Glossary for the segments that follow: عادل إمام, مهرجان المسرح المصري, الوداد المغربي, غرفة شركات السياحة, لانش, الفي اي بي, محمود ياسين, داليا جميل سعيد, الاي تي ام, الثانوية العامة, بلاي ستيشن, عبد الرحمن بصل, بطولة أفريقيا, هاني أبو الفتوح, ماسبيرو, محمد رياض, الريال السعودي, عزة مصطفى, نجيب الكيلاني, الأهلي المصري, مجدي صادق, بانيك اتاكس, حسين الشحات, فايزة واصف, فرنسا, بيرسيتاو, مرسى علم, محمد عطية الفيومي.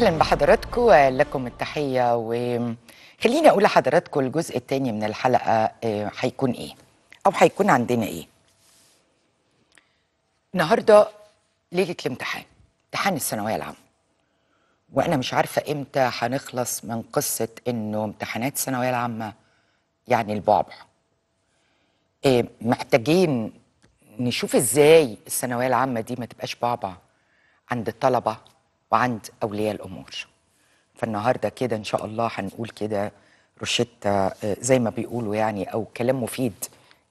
أهلا بحضراتكم، لكم التحية. وخليني أقول لحضراتكم الجزء الثاني من الحلقة هيكون إيه أو هيكون عندنا إيه. النهاردة ليلة الامتحان، امتحان الثانوية العامة، وأنا مش عارفة إمتى هنخلص من قصة إنه امتحانات الثانوية العامة يعني البعبع. محتاجين نشوف إزاي الثانوية العامة دي ما تبقاش بعبع عند الطلبة وعند أولياء الأمور. فالنهاردة كده إن شاء الله هنقول كده روشتة زي ما بيقولوا يعني، أو كلام مفيد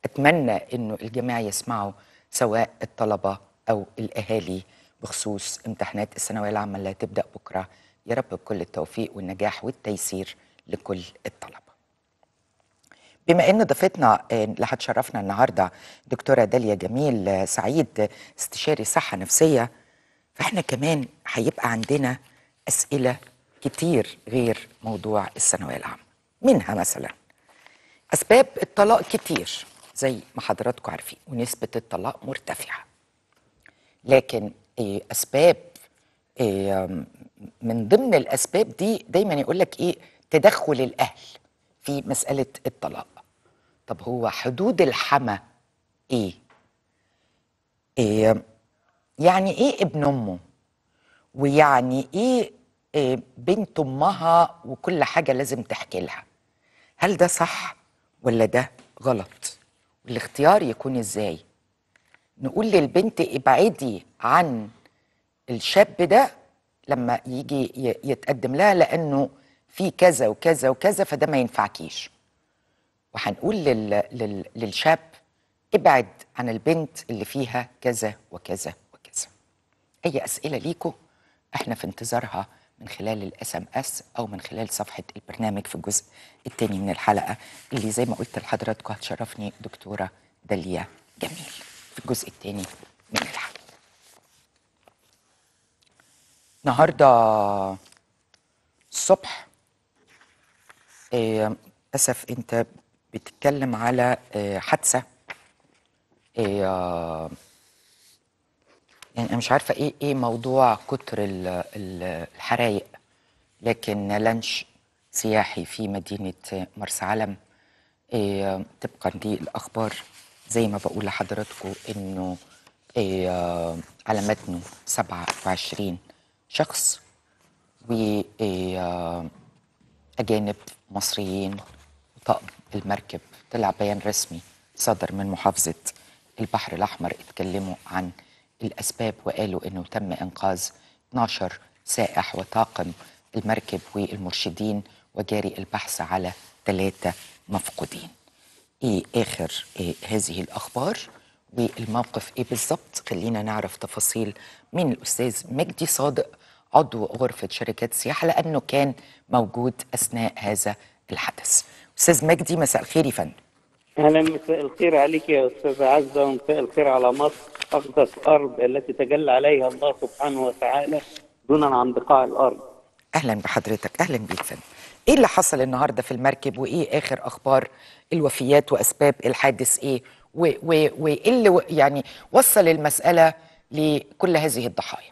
أتمنى إنه الجميع يسمعوا سواء الطلبة أو الأهالي بخصوص امتحانات الثانوية العامة اللي هتبدأ بكرة. يا رب بكل التوفيق والنجاح والتيسير لكل الطلبة. بما إن ضيفتنا اللي هتشرفنا النهاردة دكتورة داليا جميل سعيد، استشاري صحة نفسية، فإحنا كمان هيبقى عندنا أسئلة كتير غير موضوع الثانوية العامة. منها مثلا أسباب الطلاق كتير زي ما حضراتكم عارفين، ونسبة الطلاق مرتفعة، لكن أسباب من ضمن الأسباب دي دايما يقولك إيه؟ تدخل الأهل في مسألة الطلاق. طب هو حدود الحما إيه؟ يعني ايه ابن امه، ويعني إيه بنت امها، وكل حاجه لازم تحكي لها. هل ده صح ولا ده غلط؟ والاختيار يكون ازاي؟ نقول للبنت ابعدي عن الشاب ده لما يجي يتقدم لها لانه في كذا وكذا وكذا، فده ما ينفعكيش. وهنقول للشاب ابعد عن البنت اللي فيها كذا وكذا. أي أسئلة ليكو إحنا في انتظارها من خلال الSMS أو من خلال صفحة البرنامج في الجزء الثاني من الحلقة اللي زي ما قلت لحضراتكم هتشرفني دكتورة داليا جميل في الجزء الثاني من الحلقة. النهاردة الصبح أسف أنت بتتكلم على حادثة، يعني أنا مش عارفة إيه موضوع كتر الحرايق، لكن لانش سياحي في مدينة مرسى علم. طبقا للأخبار زي ما بقول لحضراتكم إنه على متنه 27 شخص، و أجانب مصريين، وطقم المركب. طلع بيان رسمي صدر من محافظة البحر الأحمر، اتكلموا عن الأسباب وقالوا إنه تم إنقاذ 12 سائح وطاقم المركب والمرشدين، وجاري البحث على 3 مفقودين. إيه آخر هذه الأخبار والموقف إيه بالظبط؟ خلينا نعرف تفاصيل من الأستاذ مجدي صادق عضو غرفة شركات السياحة، لأنه كان موجود أثناء هذا الحدث. أستاذ مجدي مساء الخير يا فندم. أهلا، مساء الخير عليك يا أستاذة عزة، ومساء الخير على مصر، أقدس الأرض التي تجلى عليها الله سبحانه وتعالى دونا عن بقاع الأرض. أهلا بحضرتك، أهلا بيك فندم. إيه اللي حصل النهاردة في المركب، وإيه آخر أخبار الوفيات وأسباب الحادث إيه، وإيه اللي يعني وصل المسألة لكل هذه الضحايا؟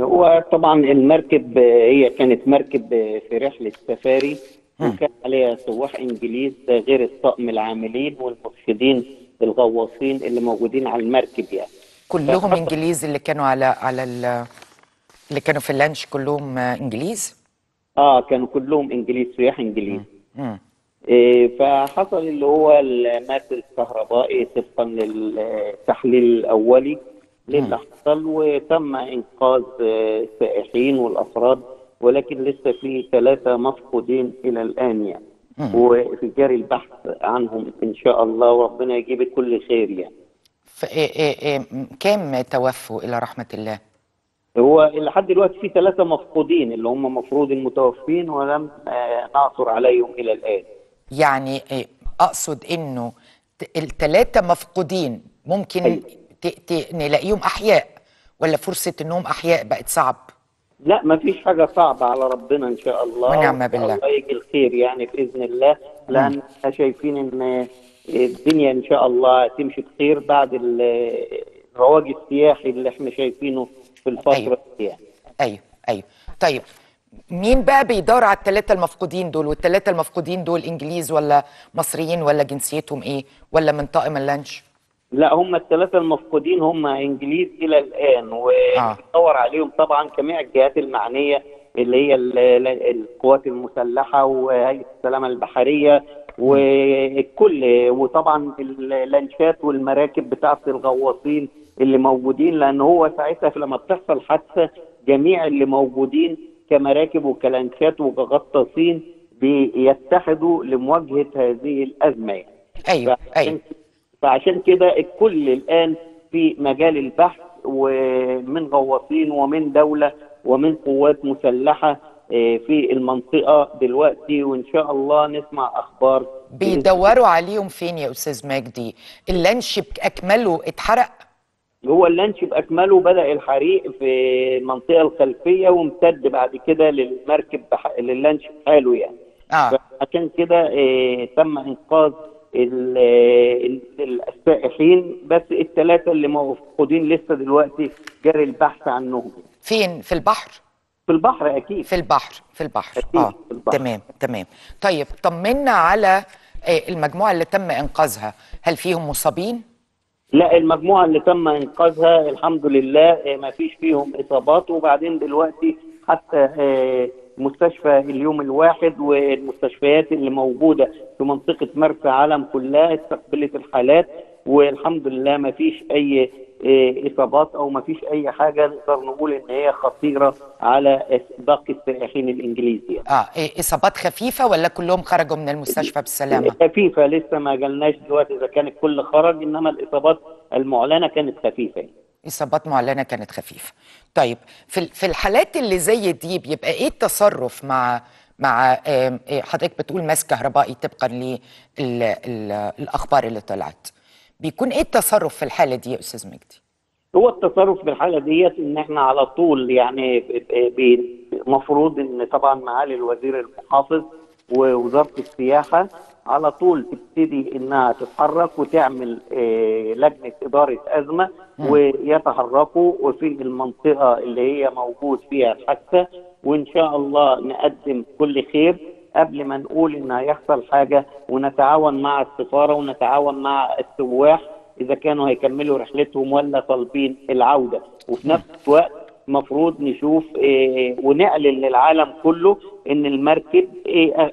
هو طبعا المركب هي كانت مركب في رحلة سفاري، وكان عليها سواح إنجليز غير الطقم العاملين والمرشدين الغواصين اللي موجودين على المركب، يعني كلهم انجليز. اللي كانوا اللي كانوا في اللانش كلهم انجليز. كانوا كلهم انجليز، سياح انجليز. فحصل اللي هو المركز الكهربائي طبقا للتحليل الاولي اللي حصل، وتم انقاذ السائحين والافراد، ولكن لسه في 3 مفقودين الى الان يعني، وفي جاري البحث عنهم ان شاء الله، وربنا يجيب كل خير يعني. كام توفوا الى رحمه الله؟ هو لحد دلوقتي في 3 مفقودين اللي هم المفروض المتوفين، ولم نعثر عليهم الى الان. يعني اقصد انه 3 مفقودين ممكن نلاقيهم احياء، ولا فرصه انهم احياء بقت صعب؟ لا، ما فيش حاجة صعبة على ربنا إن شاء الله، ونعم بالله، الله يجي الخير يعني بإذن الله، لأن شايفين إن الدنيا إن شاء الله تمشي بخير بعد الرواج السياحي اللي إحنا شايفينه في الفترة دي. أيوه. طيب مين بقى بيدور على الثلاثة المفقودين دول؟ والثلاثة المفقودين دول انجليز ولا مصريين ولا جنسيتهم ايه ولا من طائم اللانش؟ لا هم الثلاثة المفقودين هم انجليز الى الان، وبندور عليهم طبعا جميع الجهات المعنية اللي هي القوات المسلحة وهيئة السلامة البحرية والكل، وطبعا اللانشات والمراكب بتاعة الغواصين اللي موجودين، لان هو ساعتها لما بتحصل حادثة جميع اللي موجودين كمراكب وكلانشات وغطاسين بيتحدوا لمواجهه هذه الازمه يعني. ايوه فعشان كده الكل الان في مجال البحث، ومن غواصين ومن دوله ومن قوات مسلحه في المنطقه دلوقتي، وان شاء الله نسمع اخبار. بيدوروا عليهم فين يا استاذ مجدي؟ اللانش باكمله اتحرق؟ هو اللانش باكمله بدأ الحريق في المنطقة الخلفية وامتد بعد كده للمركب لللانش بحاله يعني. عشان كده تم انقاذ السائحين، بس الثلاثة اللي مفقودين لسه دلوقتي جري البحث عنهم. فين؟ في البحر؟ في البحر اكيد. في البحر أكيد. في البحر. تمام. طيب طمنا على المجموعة اللي تم انقاذها، هل فيهم مصابين؟ لا المجموعة اللي تم إنقاذها الحمد لله ما فيش فيهم إصابات، وبعدين دلوقتي حتى مستشفى اليوم الواحد والمستشفيات اللي موجودة في منطقة مرسى علم كلها استقبلت الحالات، والحمد لله ما فيش أي إصابات أو ما فيش أي حاجة نقدر نقول إن هي خطيرة على باقي السائحين الإنجليزي يعني. إصابات خفيفة ولا كلهم خرجوا من المستشفى بالسلامة؟ خفيفة لسه ما جالناش دلوقتي إذا كان الكل خرج، إنما الإصابات المعلنة كانت خفيفة يعني. إصابات معلنة كانت خفيفة. طيب في الحالات اللي زي دي بيبقى إيه التصرف مع حضرتك بتقول ماس كهربائي طبقا للأخبار اللي طلعت؟ بيكون ايه التصرف في الحاله دي يا استاذ مجدي؟ هو التصرف في الحاله ديت ان احنا على طول يعني المفروض ان طبعا معالي الوزير المحافظ ووزاره السياحه على طول تبتدي انها تتحرك وتعمل لجنه اداره ازمه ويتحركوا وفي المنطقه اللي هي موجود فيها الحادثه، وان شاء الله نقدم كل خير قبل ما نقول ان هيحصل حاجه، ونتعاون مع السفاره ونتعاون مع السواح اذا كانوا هيكملوا رحلتهم ولا طالبين العوده، وفي نفس الوقت المفروض نشوف ونعلن للعالم كله ان المركب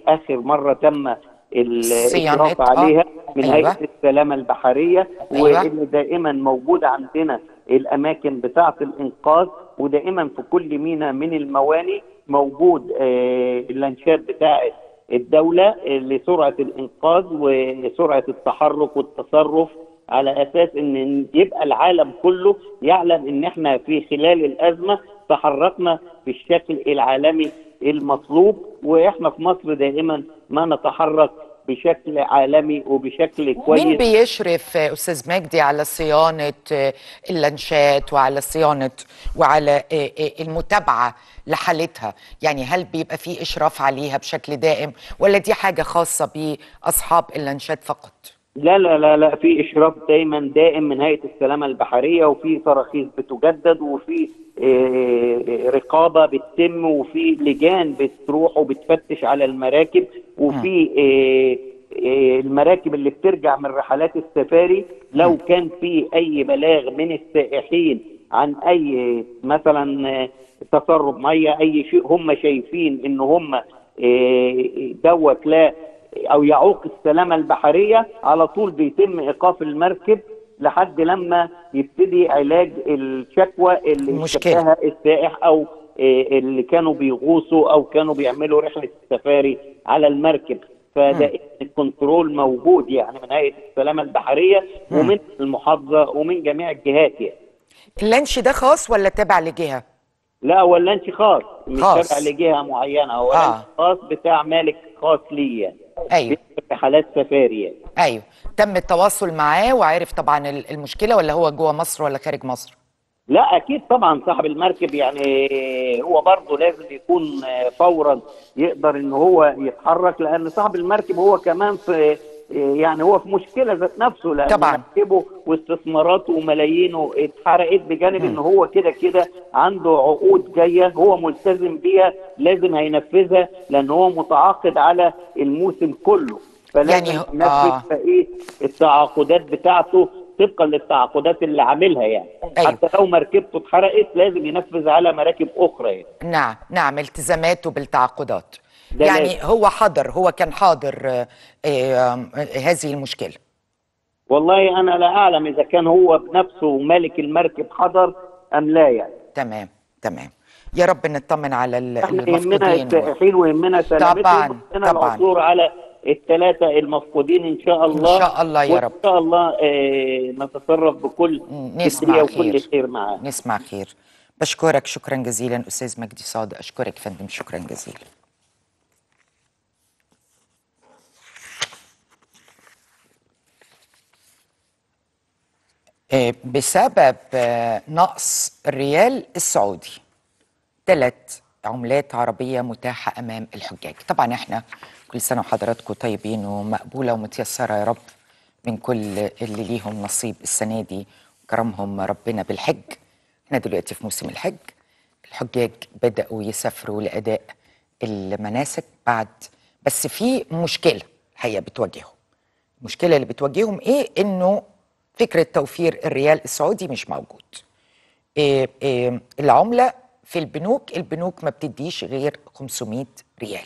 اخر مره تم الاشراف عليها من هيئه السلامه البحريه، وان دائما موجوده عندنا الاماكن بتاعه الانقاذ، ودائما في كل ميناء من المواني موجود اللانشات بتاعت الدولة لسرعة الإنقاذ وسرعة التحرك والتصرف، على أساس إن يبقى العالم كله يعلم إن إحنا في خلال الأزمة تحركنا بالشكل العالمي المطلوب، وإحنا في مصر دائما ما نتحرك بشكل عالمي وبشكل كويس. مين بيشرف أستاذ مجدي على صيانة اللانشات وعلى صيانة وعلى المتابعة لحالتها؟ يعني هل بيبقى في إشراف عليها بشكل دائم ولا دي حاجة خاصة بأصحاب اللانشات فقط؟ لا لا لا لا في إشراف دايما دائم من هيئة السلامة البحرية، وفي تراخيص بتجدد، وفي رقابة بتتم، وفي لجان بتروح وبتفتش على المراكب، وفي المراكب اللي بترجع من رحلات السفاري لو كان في أي بلاغ من السائحين عن أي مثلا تسرب مية أي شيء هم شايفين إن هم دوت لا أو يعوق السلامة البحرية، على طول بيتم إيقاف المركب لحد لما يبتدي علاج الشكوى اللي شكاها السائح أو اللي كانوا بيغوصوا أو كانوا بيعملوا رحلة السفاري على المركب. فده الكنترول موجود يعني من هيئة السلامة البحرية ومن المحافظة ومن جميع الجهات يعني. اللانش ده خاص ولا تابع لجهة؟ لا هو اللانش خاص مش تابع لجهة معينة، هو لانش خاص بتاع مالك خاص ليه يعني. ايوه في حالات سفاري يعني. ايوه تم التواصل معاه وعرف طبعا المشكله ولا هو جوه مصر ولا خارج مصر؟ لا اكيد طبعا صاحب المركب يعني هو برضه لازم يكون فورا يقدر ان هو يتحرك، لان صاحب المركب هو كمان في يعني هو في مشكله ذات نفسه، لان مركبه واستثماراته وملايينه اتحرقت، بجانب ان هو كده كده عنده عقود جايه هو ملتزم بيها لازم هينفذها، لان هو متعاقد على الموسم كله، فلازم ينفذ فايه التعاقدات بتاعته طبقا للتعاقدات اللي عاملها يعني. أيوة. حتى لو مركبته اتحرقت لازم ينفذ على مراكب اخرى يعني. نعم نعم، التزاماته بالتعاقدات يعني لازم. هو كان حاضر هذه المشكله. والله انا لا اعلم اذا كان هو بنفسه مالك المركب حضر ام لا يعني. تمام تمام، يا رب نطمن على المفقودين. احنا يهمنا السائحين ويهمنا سلامتهم، طبعا العثور على الثلاثة المفقودين إن شاء الله. إن شاء الله يا رب. إن شاء الله نتصرف بكل نسمع خير. خير معاه. نسمع خير. بشكرك شكرا جزيلا أستاذ مجدي صادق، أشكرك فندم، شكرا جزيلا. بسبب نقص الريال السعودي 3 عملات عربية متاحة أمام الحجاج. طبعا احنا كل سنة وحضراتكم طيبين ومقبولة ومتيسرة يا رب من كل اللي ليهم نصيب السنة دي وكرمهم ربنا بالحج. احنا دلوقتي في موسم الحج، الحجاج بدأوا يسافروا لأداء المناسك بعد، بس في مشكلة الحقيقة بتواجههم. المشكلة اللي بتواجههم ايه؟ انه فكرة توفير الريال السعودي مش موجود. العملة في البنوك، البنوك ما بتديش غير 500 ريال.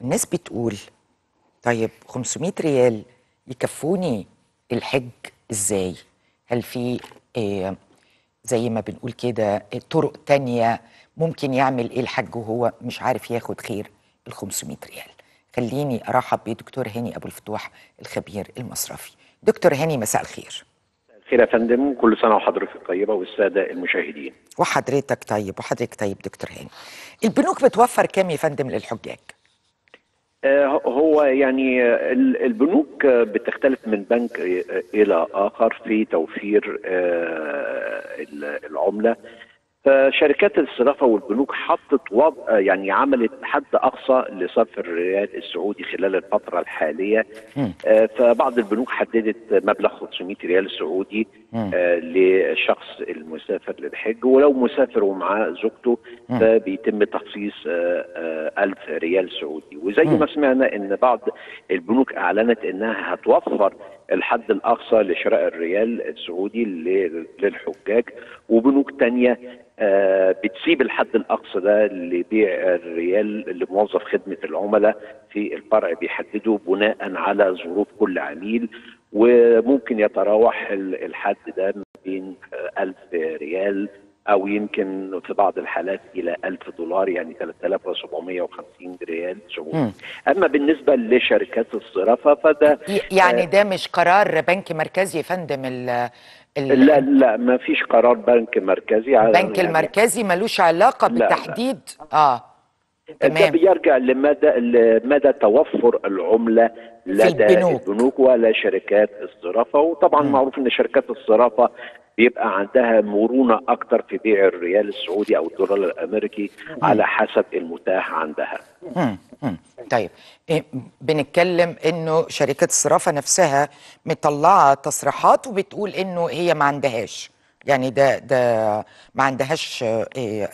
الناس بتقول طيب 500 ريال يكفوني الحج ازاي؟ هل في زي ما بنقول كده طرق تانية ممكن يعمل ايه الحج وهو مش عارف ياخد غير ال 500 ريال؟ خليني ارحب بدكتور هاني ابو الفتوح الخبير المصرفي. دكتور هاني مساء الخير. خير يا فندم، كل سنه وحضرتك طيبه والساده المشاهدين. وحضرتك طيب وحضرتك طيب. دكتور هاني، البنوك بتوفر كام يا فندم للحجاج؟ هو يعني البنوك بتختلف من بنك إلى آخر في توفير العملة. فشركات الصرافة والبنوك حطت وضع يعني عملت حد أقصى لصرف الريال السعودي خلال الفترة الحالية. فبعض البنوك حددت مبلغ 500 ريال سعودي لشخص المسافر للحج، ولو مسافر ومعاه زوجته فبيتم تخصيص 1000 ريال سعودي. وزي ما سمعنا ان بعض البنوك اعلنت انها هتوفر الحد الاقصى لشراء الريال السعودي للحجاج، وبنوك تانية بتسيب الحد الاقصى ده لبيع الريال لموظف خدمة العملاء في الفرع، بيحدده بناء على ظروف كل عميل، وممكن يتراوح الحد ده ما بين 1000 ريال او يمكن في بعض الحالات الى $1000، يعني 3750 ريال سعودي. اما بالنسبه لشركات الصرافه فده يعني ده مش قرار بنك مركزي يا فندم. لا لا، ما فيش قرار بنك مركزي. البنك يعني المركزي ملوش علاقه بالتحديد. لا لا. ده بيرجع لمدى توفر العمله لدى البنوك ولا شركات الصرافه. وطبعا معروف ان شركات الصرافه بيبقى عندها مرونة أكتر في بيع الريال السعودي أو الدولار الأمريكي على حسب المتاح عندها. طيب بنتكلم إنه شركة الصرافة نفسها مطلعة تصريحات وبتقول إنه هي ما عندهاش، يعني ده ما عندهاش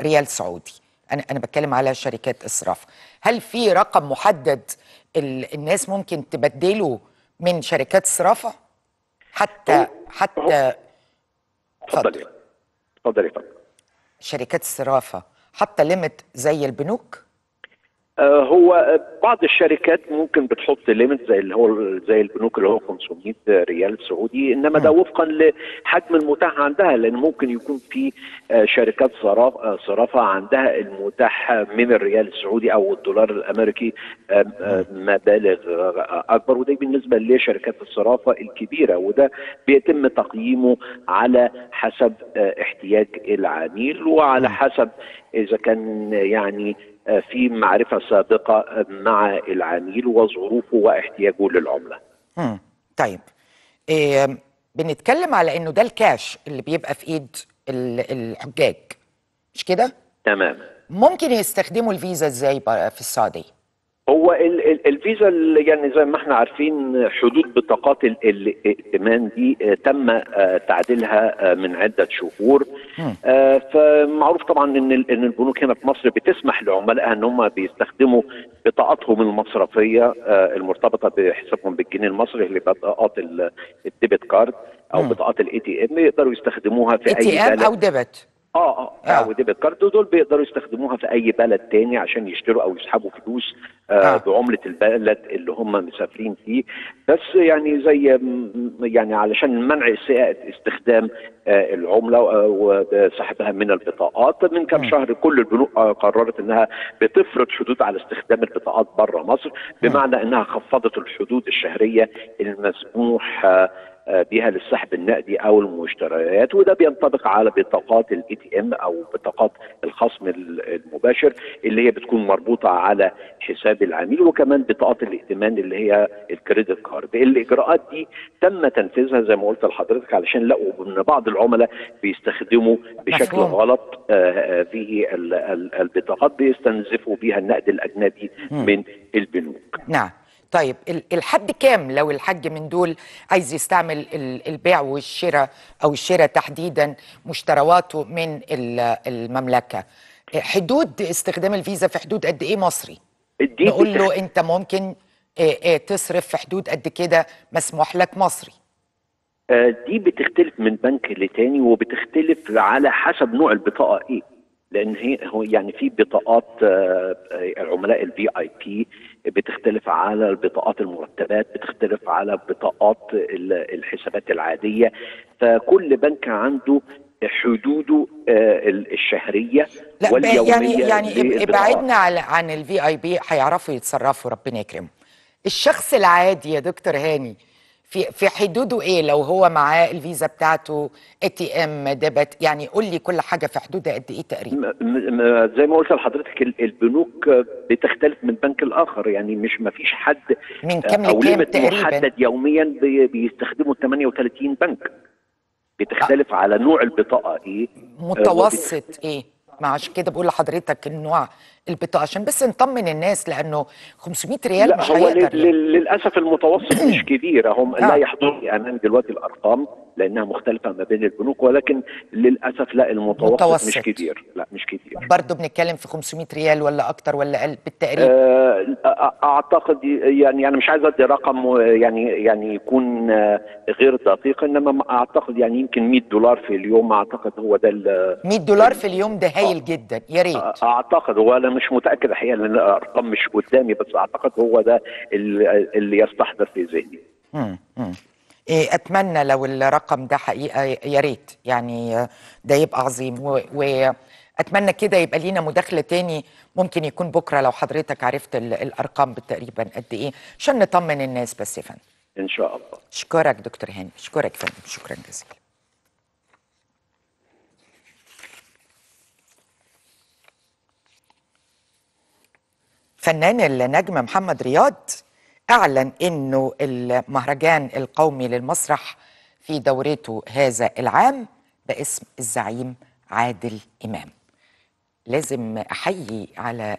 ريال سعودي. أنا بتكلم على شركات الصرافة. هل في رقم محدد الناس ممكن تبدله من شركات الصرافة حتى اتفضل اتفضل اتفضل. شركات الصرافه حتى ليميت زي البنوك؟ هو بعض الشركات ممكن بتحط ليميت زي البنوك اللي هو 500 ريال سعودي، انما ده وفقا لحجم المتاح عندها، لان ممكن يكون في شركات صرافه عندها المتاح من الريال السعودي او الدولار الامريكي مبالغ اكبر، وده بالنسبه لشركات الصرافه الكبيره، وده بيتم تقييمه على حسب احتياج العميل وعلى حسب اذا كان يعني في معرفة سابقة مع العميل وظروفه واحتياجه للعملة. طيب بنتكلم على انه ده الكاش اللي بيبقى في ايد الحجاج مش كده؟ تمام. ممكن يستخدموا الفيزا ازاي في السعودية؟ هو الفيزا اللي يعني زي ما احنا عارفين حدود بطاقات الائتمان دي تم تعديلها من عدة شهور، فمعروف طبعا ان البنوك هنا في مصر بتسمح لعملائها ان هم بيستخدموا بطاقاتهم المصرفية المرتبطة بحسابهم بالجنيه المصري اللي بطاقات الديبت كارد او بطاقات الاي تي ام، يقدروا يستخدموها في اي بلد او ديبت او ديبت كارد، دول بيقدروا يستخدموها في اي بلد تاني عشان يشتروا او يسحبوا فلوس بعملة البلد اللي هم مسافرين فيه. بس يعني زي يعني علشان منع استخدام العملة وسحبها من البطاقات، من كم شهر كل البنوك قررت انها بتفرض حدود على استخدام البطاقات بره مصر، بمعنى انها خفضت الحدود الشهرية المسموح بها للسحب النقدي او المشتريات، وده بينطبق على بطاقات الاي تي ام او بطاقات الخصم المباشر اللي هي بتكون مربوطه على حساب العميل، وكمان بطاقات الائتمان اللي هي الكريدت كارد. الاجراءات دي تم تنفيذها زي ما قلت لحضرتك علشان لقوا ان بعض العملاء بيستخدموا بشكل غلط في البطاقات، بيستنزفوا بها النقد الاجنبي من البنوك. نعم. طيب الحد كام لو الحد من دول عايز يستعمل البيع والشراء او الشراء تحديدا مشترواته من المملكه؟ حدود استخدام الفيزا في حدود قد ايه مصري؟ نقول له انت ممكن تصرف في حدود قد كده مسموح لك مصري. دي بتختلف من بنك لتاني، وبتختلف على حسب نوع البطاقه ايه، لان هي يعني في بطاقات العملاء الفي اي بي بتختلف على البطاقات المرتبات، بتختلف على بطاقات الحسابات العاديه، فكل بنك عنده حدوده الشهريه واليوميه. يعني ابعدنا عن الفي اي بي، هيعرفوا يتصرفوا ربنا يكرمه. الشخص العادي يا دكتور هاني في حدوده ايه لو هو معاه الفيزا بتاعته اي تي ام ديبت؟ يعني قول لي كل حاجه في حدودها قد ايه تقريبا؟ زي ما قلت لحضرتك البنوك بتختلف من بنك لاخر، يعني مش ما فيش حد من كام لكام تقريبا محدد يوميا بيستخدموا 38 بنك، بتختلف على نوع البطاقه ايه، متوسط ايه. ما عشان كده بقول لحضرتك النوع البطاقه عشان بس نطمن الناس، لانه 500 ريال لا مش هيقدر. هو للاسف المتوسط مش كبير، هم لا يحضرني امام دلوقتي الارقام لانها مختلفه ما بين البنوك، ولكن للاسف لا المتوسط مش كبير، لا مش كبير. برضه بنتكلم في 500 ريال ولا اكتر ولا اقل بالتقريب؟ اعتقد يعني انا مش عايز ادي رقم يعني يكون غير دقيق، انما اعتقد يعني يمكن $100 في اليوم، اعتقد هو ده. $100 في اليوم ده هايل جدا، يا ريت. اعتقد ولا مش متاكد الحقيقه لان الارقام مش قدامي، بس اعتقد هو ده اللي يستحضر في ذهني. اتمنى لو الرقم ده حقيقه، يا ريت يعني ده يبقى عظيم، واتمنى كده يبقى لينا مداخله تاني ممكن يكون بكره لو حضرتك عرفت الارقام تقريبا قد ايه عشان نطمن الناس بس يا فندم. ان شاء الله. اشكرك دكتور هاني، اشكرك فندم، شكرا جزيلا. فنان النجم محمد رياض أعلن أنه المهرجان القومي للمسرح في دورته هذا العام باسم الزعيم عادل إمام. لازم أحيي على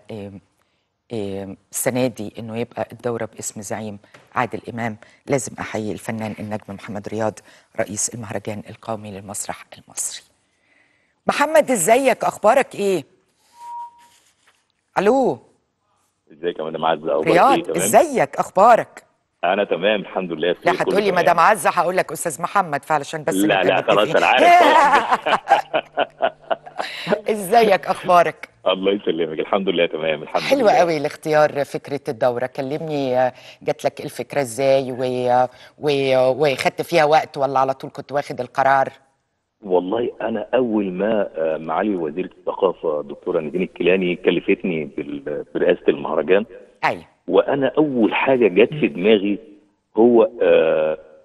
السنة دي أنه يبقى الدورة باسم زعيم عادل إمام، لازم أحيي الفنان النجم محمد رياض رئيس المهرجان القومي للمسرح المصري. محمد ازيك، أخبارك إيه؟ ألو ازيك يا مدام عزة؟ رياض ازيك اخبارك؟ انا تمام الحمد لله. لا هتقولي مدام عزة، هقول لك استاذ محمد، فعلشان بس لا خلاص انا عارف طبعا. ازيك اخبارك؟ الله يسلمك الحمد لله تمام الحمد لله. حلو قوي الاختيار فكره الدوره، كلمني جات لك الفكره ازاي وخدت فيها وقت ولا على طول كنت واخد القرار؟ والله انا اول ما معالي وزيره الثقافه دكتوره نجيب الكيلاني كلفتني برئاسه المهرجان، ايوه، وانا اول حاجه جت في دماغي هو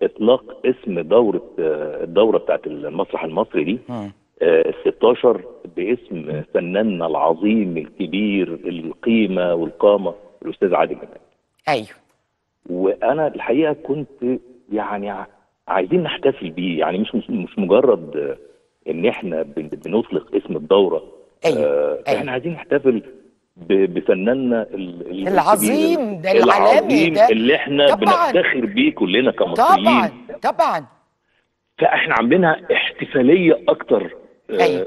اطلاق اسم الدوره بتاعت المسرح المصري دي ال16 باسم فناننا العظيم الكبير القيمه والقامه الاستاذ عادل امام. ايوه. وانا الحقيقه كنت يعني عايزين نحتفل بيه، يعني مش مجرد ان احنا بنطلق اسم الدوره، احنا عايزين نحتفل بفناننا العظيم ده العالمي ده اللي احنا بنفتخر بيه كلنا كمصريين. طبعا طبعا. فاحنا عاملينها احتفاليه اكتر. أيوة.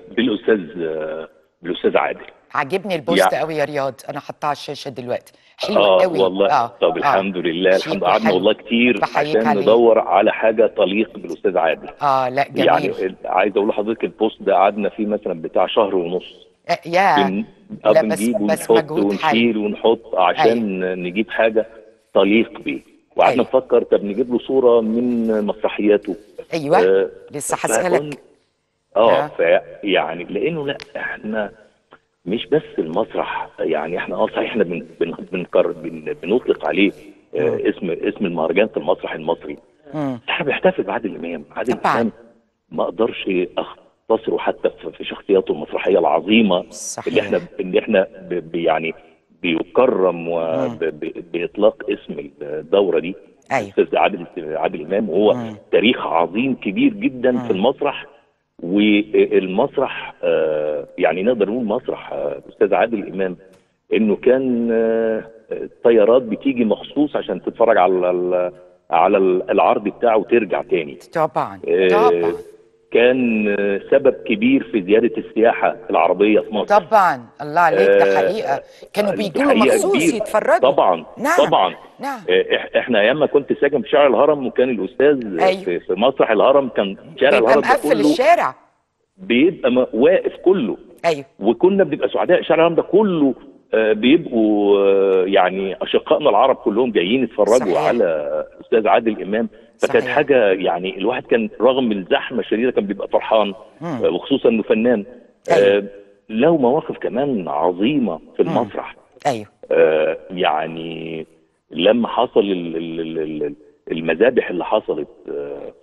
بالاستاذ عادل. عاجبني البوست قوي يا رياض، انا حطها على الشاشه دلوقتي. حلو قوي والله. طب الحمد لله، الحمد لله. قعدنا والله كتير عشان ندور على حاجه تليق بالاستاذ عادل. لا جميل. يعني عايز اقول لحضرتك البوست ده قعدنا فيه مثلا بتاع شهر ونص. يا لا بس مجهود ونشيل ونحط عشان نجيب حاجه تليق بيه، وقعدنا نفكر طب نجيب له صوره من مسرحياته. ايوه لسه هسألك. يعني لانه لا احنا مش بس المسرح، يعني احنا صحيح احنا بنطلق عليه اسم المهرجان في المسرح المصري. احنا بنحتفل بعادل امام. عادل امام ما اقدرش اختصره حتى في شخصياته المسرحيه العظيمه. صحيح. اللي احنا يعني بيكرم باطلاق اسم الدوره دي. ايوه استاذ عادل امام، وهو تاريخ عظيم كبير جدا في المسرح. والمسرح يعني نقدر نقول مسرح الاستاذ عادل امام انه كان الطيارات بتيجي مخصوص عشان تتفرج على العرض بتاعه وترجع تاني. طبعا طبعا. كان سبب كبير في زياده السياحه العربيه في مصر. طبعا الله عليك، ده حقيقه كانوا بيجوا مخصوص يتفرجوا. طبعا. نعم طبعا نعم. احنا ايام ما كنت ساكن في شارع الهرم، وكان الاستاذ في مسرح الهرم، كان شارع الهرم بيبقى مقفل الشارع، بيبقى واقف كله. ايوه. وكنا بنبقى سعداء، شارع الهرم ده كله بيبقوا يعني اشقائنا العرب كلهم جايين يتفرجوا. صحيح. على الاستاذ عادل امام. فكانت حاجه يعني الواحد كان رغم الزحمه الشديده كان بيبقى فرحان، وخصوصا انه فنان. له مواقف كمان عظيمه في المسرح. ايوه. يعني لما حصل المذابح اللي حصلت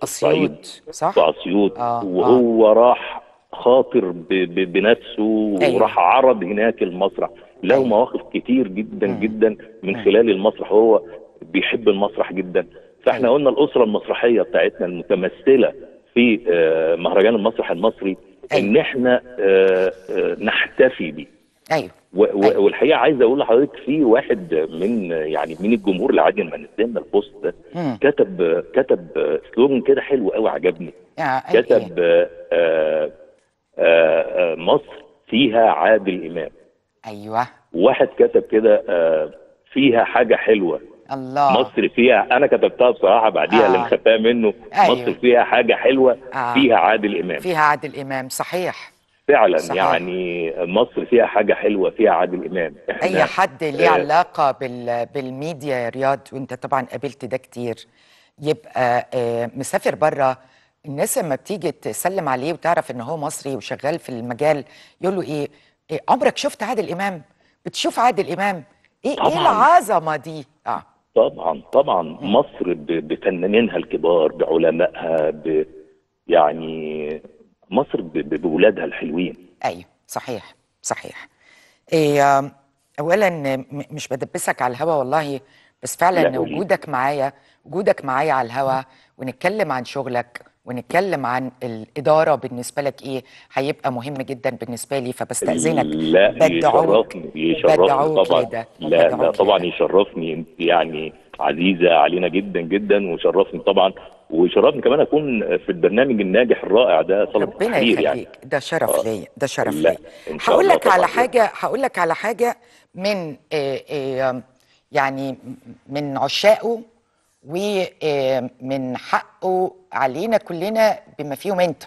اسيوط، صح؟ في اسيوط. وهو راح خاطر بنفسه. أيوه. وراح عرض هناك المسرح. له مواقف كتير جدا جدا من خلال المسرح. هو بيحب المسرح جدا. فاحنا قلنا الاسره المسرحيه بتاعتنا المتمثله في مهرجان المسرح المصري ان احنا نحتفي بيه. ايوه. والحقيقه عايز اقول لحضرتك في واحد من الجمهور اللي عادي لما نزلنا البوست ده كتب سلوجن كده حلو قوي عجبني. كتب مصر فيها عادل امام. ايوه. واحد كتب كده فيها حاجه حلوه. الله. مصر فيها، انا كتبتها بصراحه بعديها لما خدتها منه. أيوه. مصر فيها حاجه حلوه. فيها عادل امام. فيها عادل امام. صحيح فعلا. صحيح. يعني مصر فيها حاجه حلوه، فيها عادل امام. اي حد ليه علاقه بالميديا يا رياض، وانت طبعا قابلت ده كتير، يبقى مسافر بره، الناس لما بتيجي تسلم عليه وتعرف ان هو مصري وشغال في المجال يقول له إيه عمرك شفت عادل امام؟ بتشوف عادل امام؟ ايه العظمه دي؟ طبعا مصر بفنانينها الكبار، بعلمائها، يعني مصر بولادها الحلوين. ايوه صحيح صحيح. اولا مش بدبسك على الهوا والله، بس فعلا وجودك معايا على الهوا، ونتكلم عن شغلك ونتكلم عن الإدارة بالنسبة لك هيبقى مهم جدا بالنسبة لي، فبستأذنك. لا يشرفني طبعا. لا طبعا يشرفني، انت يعني عزيزة علينا جدا جدا، ويشرفني طبعا، ويشرفني كمان اكون في البرنامج الناجح الرائع ده. ربنا يخليك. يعني ده شرف ليا، ده شرف ليا. هقول لك على حاجة من يعني من عشاقه ومن حقه علينا كلنا بما فيهم انت،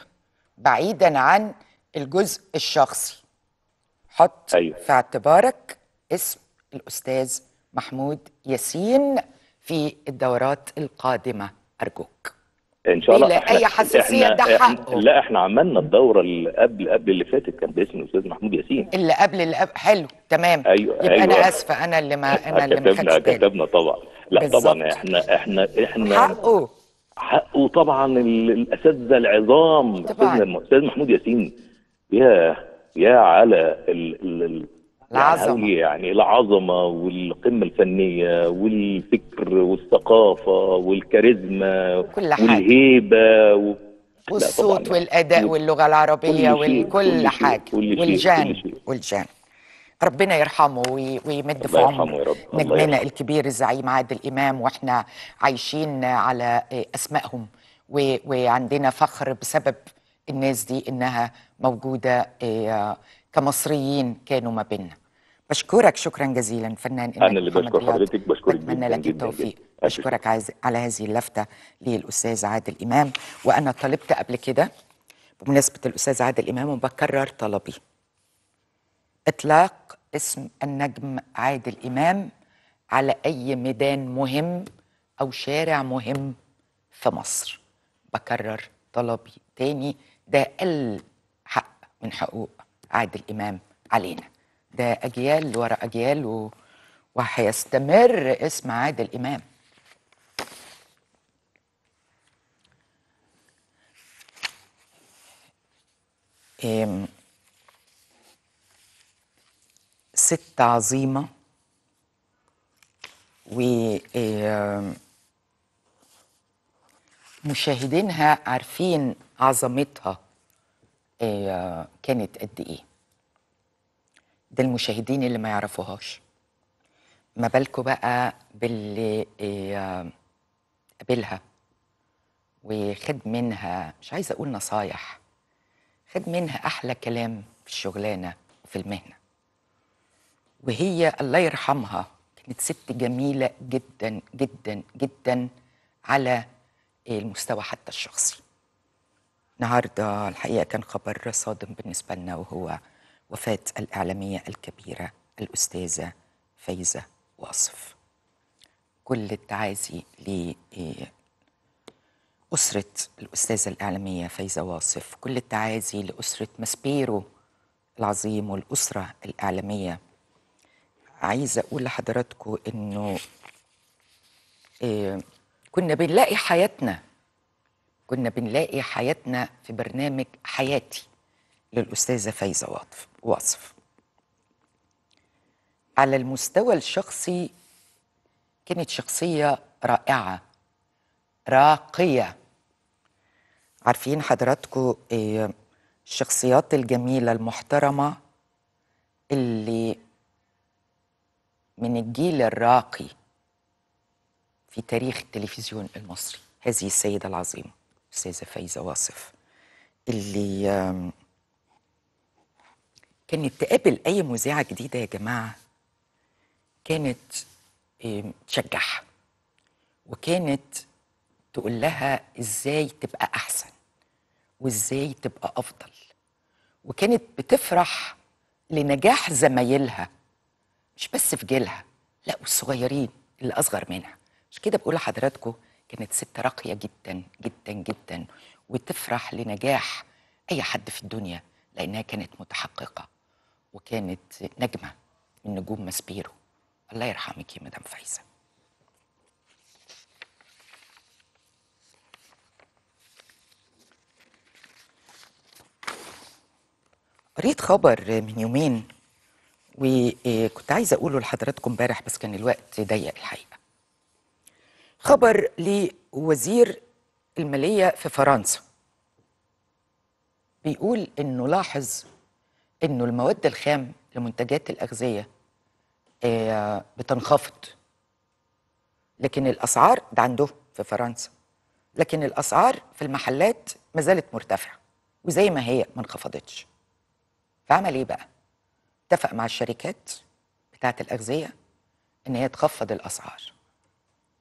بعيدا عن الجزء الشخصي. حط في اعتبارك اسم الأستاذ محمود ياسين في الدورات القادمة أرجوك. إن شاء الله. لا أي حساسية، ده حقه. لا احنا عملنا الدورة اللي قبل اللي فاتت كان باسم الأستاذ محمود ياسين. اللي قبل حلو تمام. أيوة يبقى أيوة. أنا آسفة، أنا اللي ما خدتش بالي. كتبنا طبعا. لا بالزبط. طبعا احنا حقه طبعا. الاساتذه العظام، الاستاذ محمود ياسين، يا على العظمه، يعني العظمه والقمه الفنيه والفكر والثقافه والكاريزما كل حاجة. والهيبه والصوت والاداء واللغه العربيه وكل حاجه والجان ربنا يرحمه ويمد في عمر نجمنا الكبير الزعيم عادل إمام، واحنا عايشين على أسمائهم وعندنا فخر بسبب الناس دي إنها موجودة كمصريين كانوا ما بيننا. بشكرك شكرا جزيلا فنان انا اللي بشكر حضرتك، بشكرك جدا لك التوفيق. بشكرك على هذه اللفته للاستاذ عادل امام. وانا طلبت قبل كده بمناسبه الاستاذ عادل امام وبكرر طلبي، اطلاق اسم النجم عادل امام على اي ميدان مهم او شارع مهم في مصر. بكرر طلبي تاني، ده اقل حق من حقوق عادل امام علينا، ده أجيال ورا أجيال وهيستمر اسم عادل إمام. ست عظيمة ومشاهدينها عارفين عظمتها كانت قد إيه. ده المشاهدين اللي ما يعرفوهاش، ما بالكوا بقى باللي قابلها وخد منها، مش عايزه اقول نصايح، خد منها احلى كلام في الشغلانه وفي المهنه. وهي الله يرحمها كانت ست جميله جدا جدا جدا على المستوى حتى الشخصي. النهارده الحقيقه كان خبر صادم بالنسبه لنا، وهو وفاة الإعلامية الكبيرة الأستاذة فايزة واصف. كل التعازي لأسرة الأستاذة الإعلامية فايزة واصف، كل التعازي لأسرة ماسبيرو العظيم والأسرة الإعلامية. عايزة أقول لحضراتكم إنه كنا بنلاقي حياتنا، في برنامج حياتي للأستاذة فايزة واصف. على المستوى الشخصي كانت شخصية رائعة راقية. عارفين حضراتكم الشخصيات الجميلة المحترمة اللي من الجيل الراقي في تاريخ التلفزيون المصري، هذه السيدة العظيمة الأستاذة فايزة واصف اللي كانت تقابل أي مذيعة جديدة يا جماعة كانت تشجعها وكانت تقول لها إزاي تبقى أحسن وإزاي تبقى أفضل، وكانت بتفرح لنجاح زمايلها مش بس في جيلها، لا والصغيرين اللي أصغر منها. مش كده بقول لحضراتكم كانت ست راقية جدا جدا جدا، وتفرح لنجاح أي حد في الدنيا لأنها كانت متحققة وكانت نجمة من نجوم ماسبيرو. الله يرحمك يا مدام فايزة. قريت خبر من يومين وكنت عايزة أقوله لحضراتكم امبارح بس كان الوقت ضيق الحقيقة. خبر لوزير المالية في فرنسا بيقول إنه لاحظ إنه المواد الخام لمنتجات الأغذية بتنخفض، لكن الأسعار ده عنده في فرنسا، لكن الأسعار في المحلات ما زالت مرتفعة وزي ما هي ما انخفضتش. فعمل إيه بقى؟ اتفق مع الشركات بتاعة الأغذية إن هي تخفض الأسعار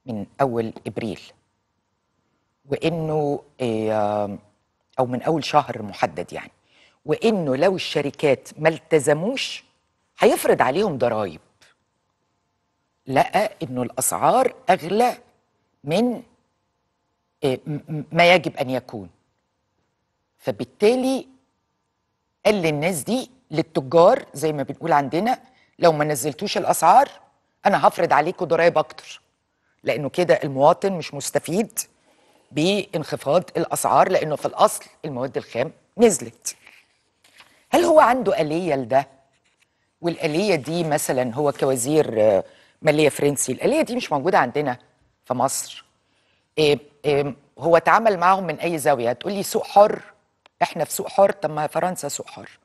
من أول إبريل، وإنه أو من أول شهر محدد يعني، وإنه لو الشركات ما التزموش هيفرض عليهم ضرايب. لقى إنه الأسعار أغلى من ما يجب أن يكون، فبالتالي قال للناس دي للتجار زي ما بنقول عندنا لو ما نزلتوش الأسعار أنا هفرض عليكم ضرايب أكتر، لأنه كده المواطن مش مستفيد بانخفاض الأسعار لأنه في الأصل المواد الخام نزلت. هل هو عنده آلية لده؟ والآلية دي مثلا هو كوزير مالية فرنسي، الآلية دي مش موجودة عندنا في مصر. هو اتعامل معهم من أي زاوية؟ هتقولي سوق حر، إحنا في سوق حر، طب ما فرنسا سوق حر.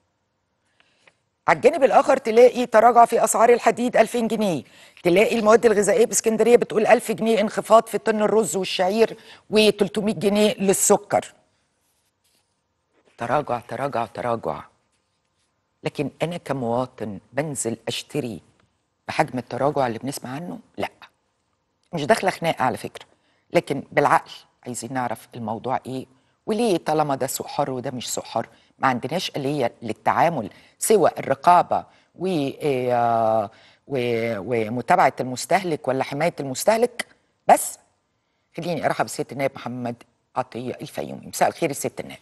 على الجانب الآخر تلاقي تراجع في أسعار الحديد 2000 جنيه، تلاقي المواد الغذائية باسكندرية بتقول 1000 جنيه انخفاض في طن الرز والشعير و300 جنيه للسكر. تراجع تراجع تراجع. لكن أنا كمواطن بنزل أشتري بحجم التراجع اللي بنسمع عنه؟ لا، مش داخلة خناقة على فكرة، لكن بالعقل عايزين نعرف الموضوع إيه وليه، طالما ده سوق حر وده مش سوق حر. ما عندناش آلية للتعامل سوى الرقابة ومتابعة المستهلك ولا حماية المستهلك بس. خليني أرحب بسيادة النائب محمد عطية الفيومي. مساء الخير يا سيادة النائب.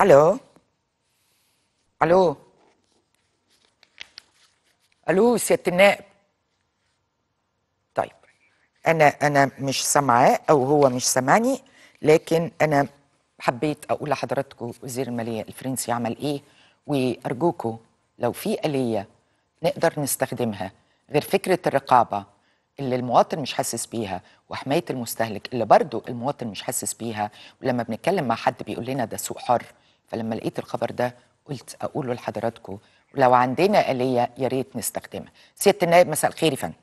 ألو ألو ألو سيادة النائب. طيب أنا مش سامعاه أو هو مش سامعني، لكن أنا حبيت أقول لحضراتكم وزير المالية الفرنسي عمل إيه، وأرجوكم لو في آلية نقدر نستخدمها غير فكرة الرقابة اللي المواطن مش حاسس بيها وحماية المستهلك اللي برضو المواطن مش حاسس بيها. ولما بنتكلم مع حد بيقول لنا ده سوق حر، فلما لقيت الخبر ده قلت أقوله لحضراتكم، ولو عندنا آلية يا ريت نستخدمها. سيادة النائب مساء الخير يا فندم.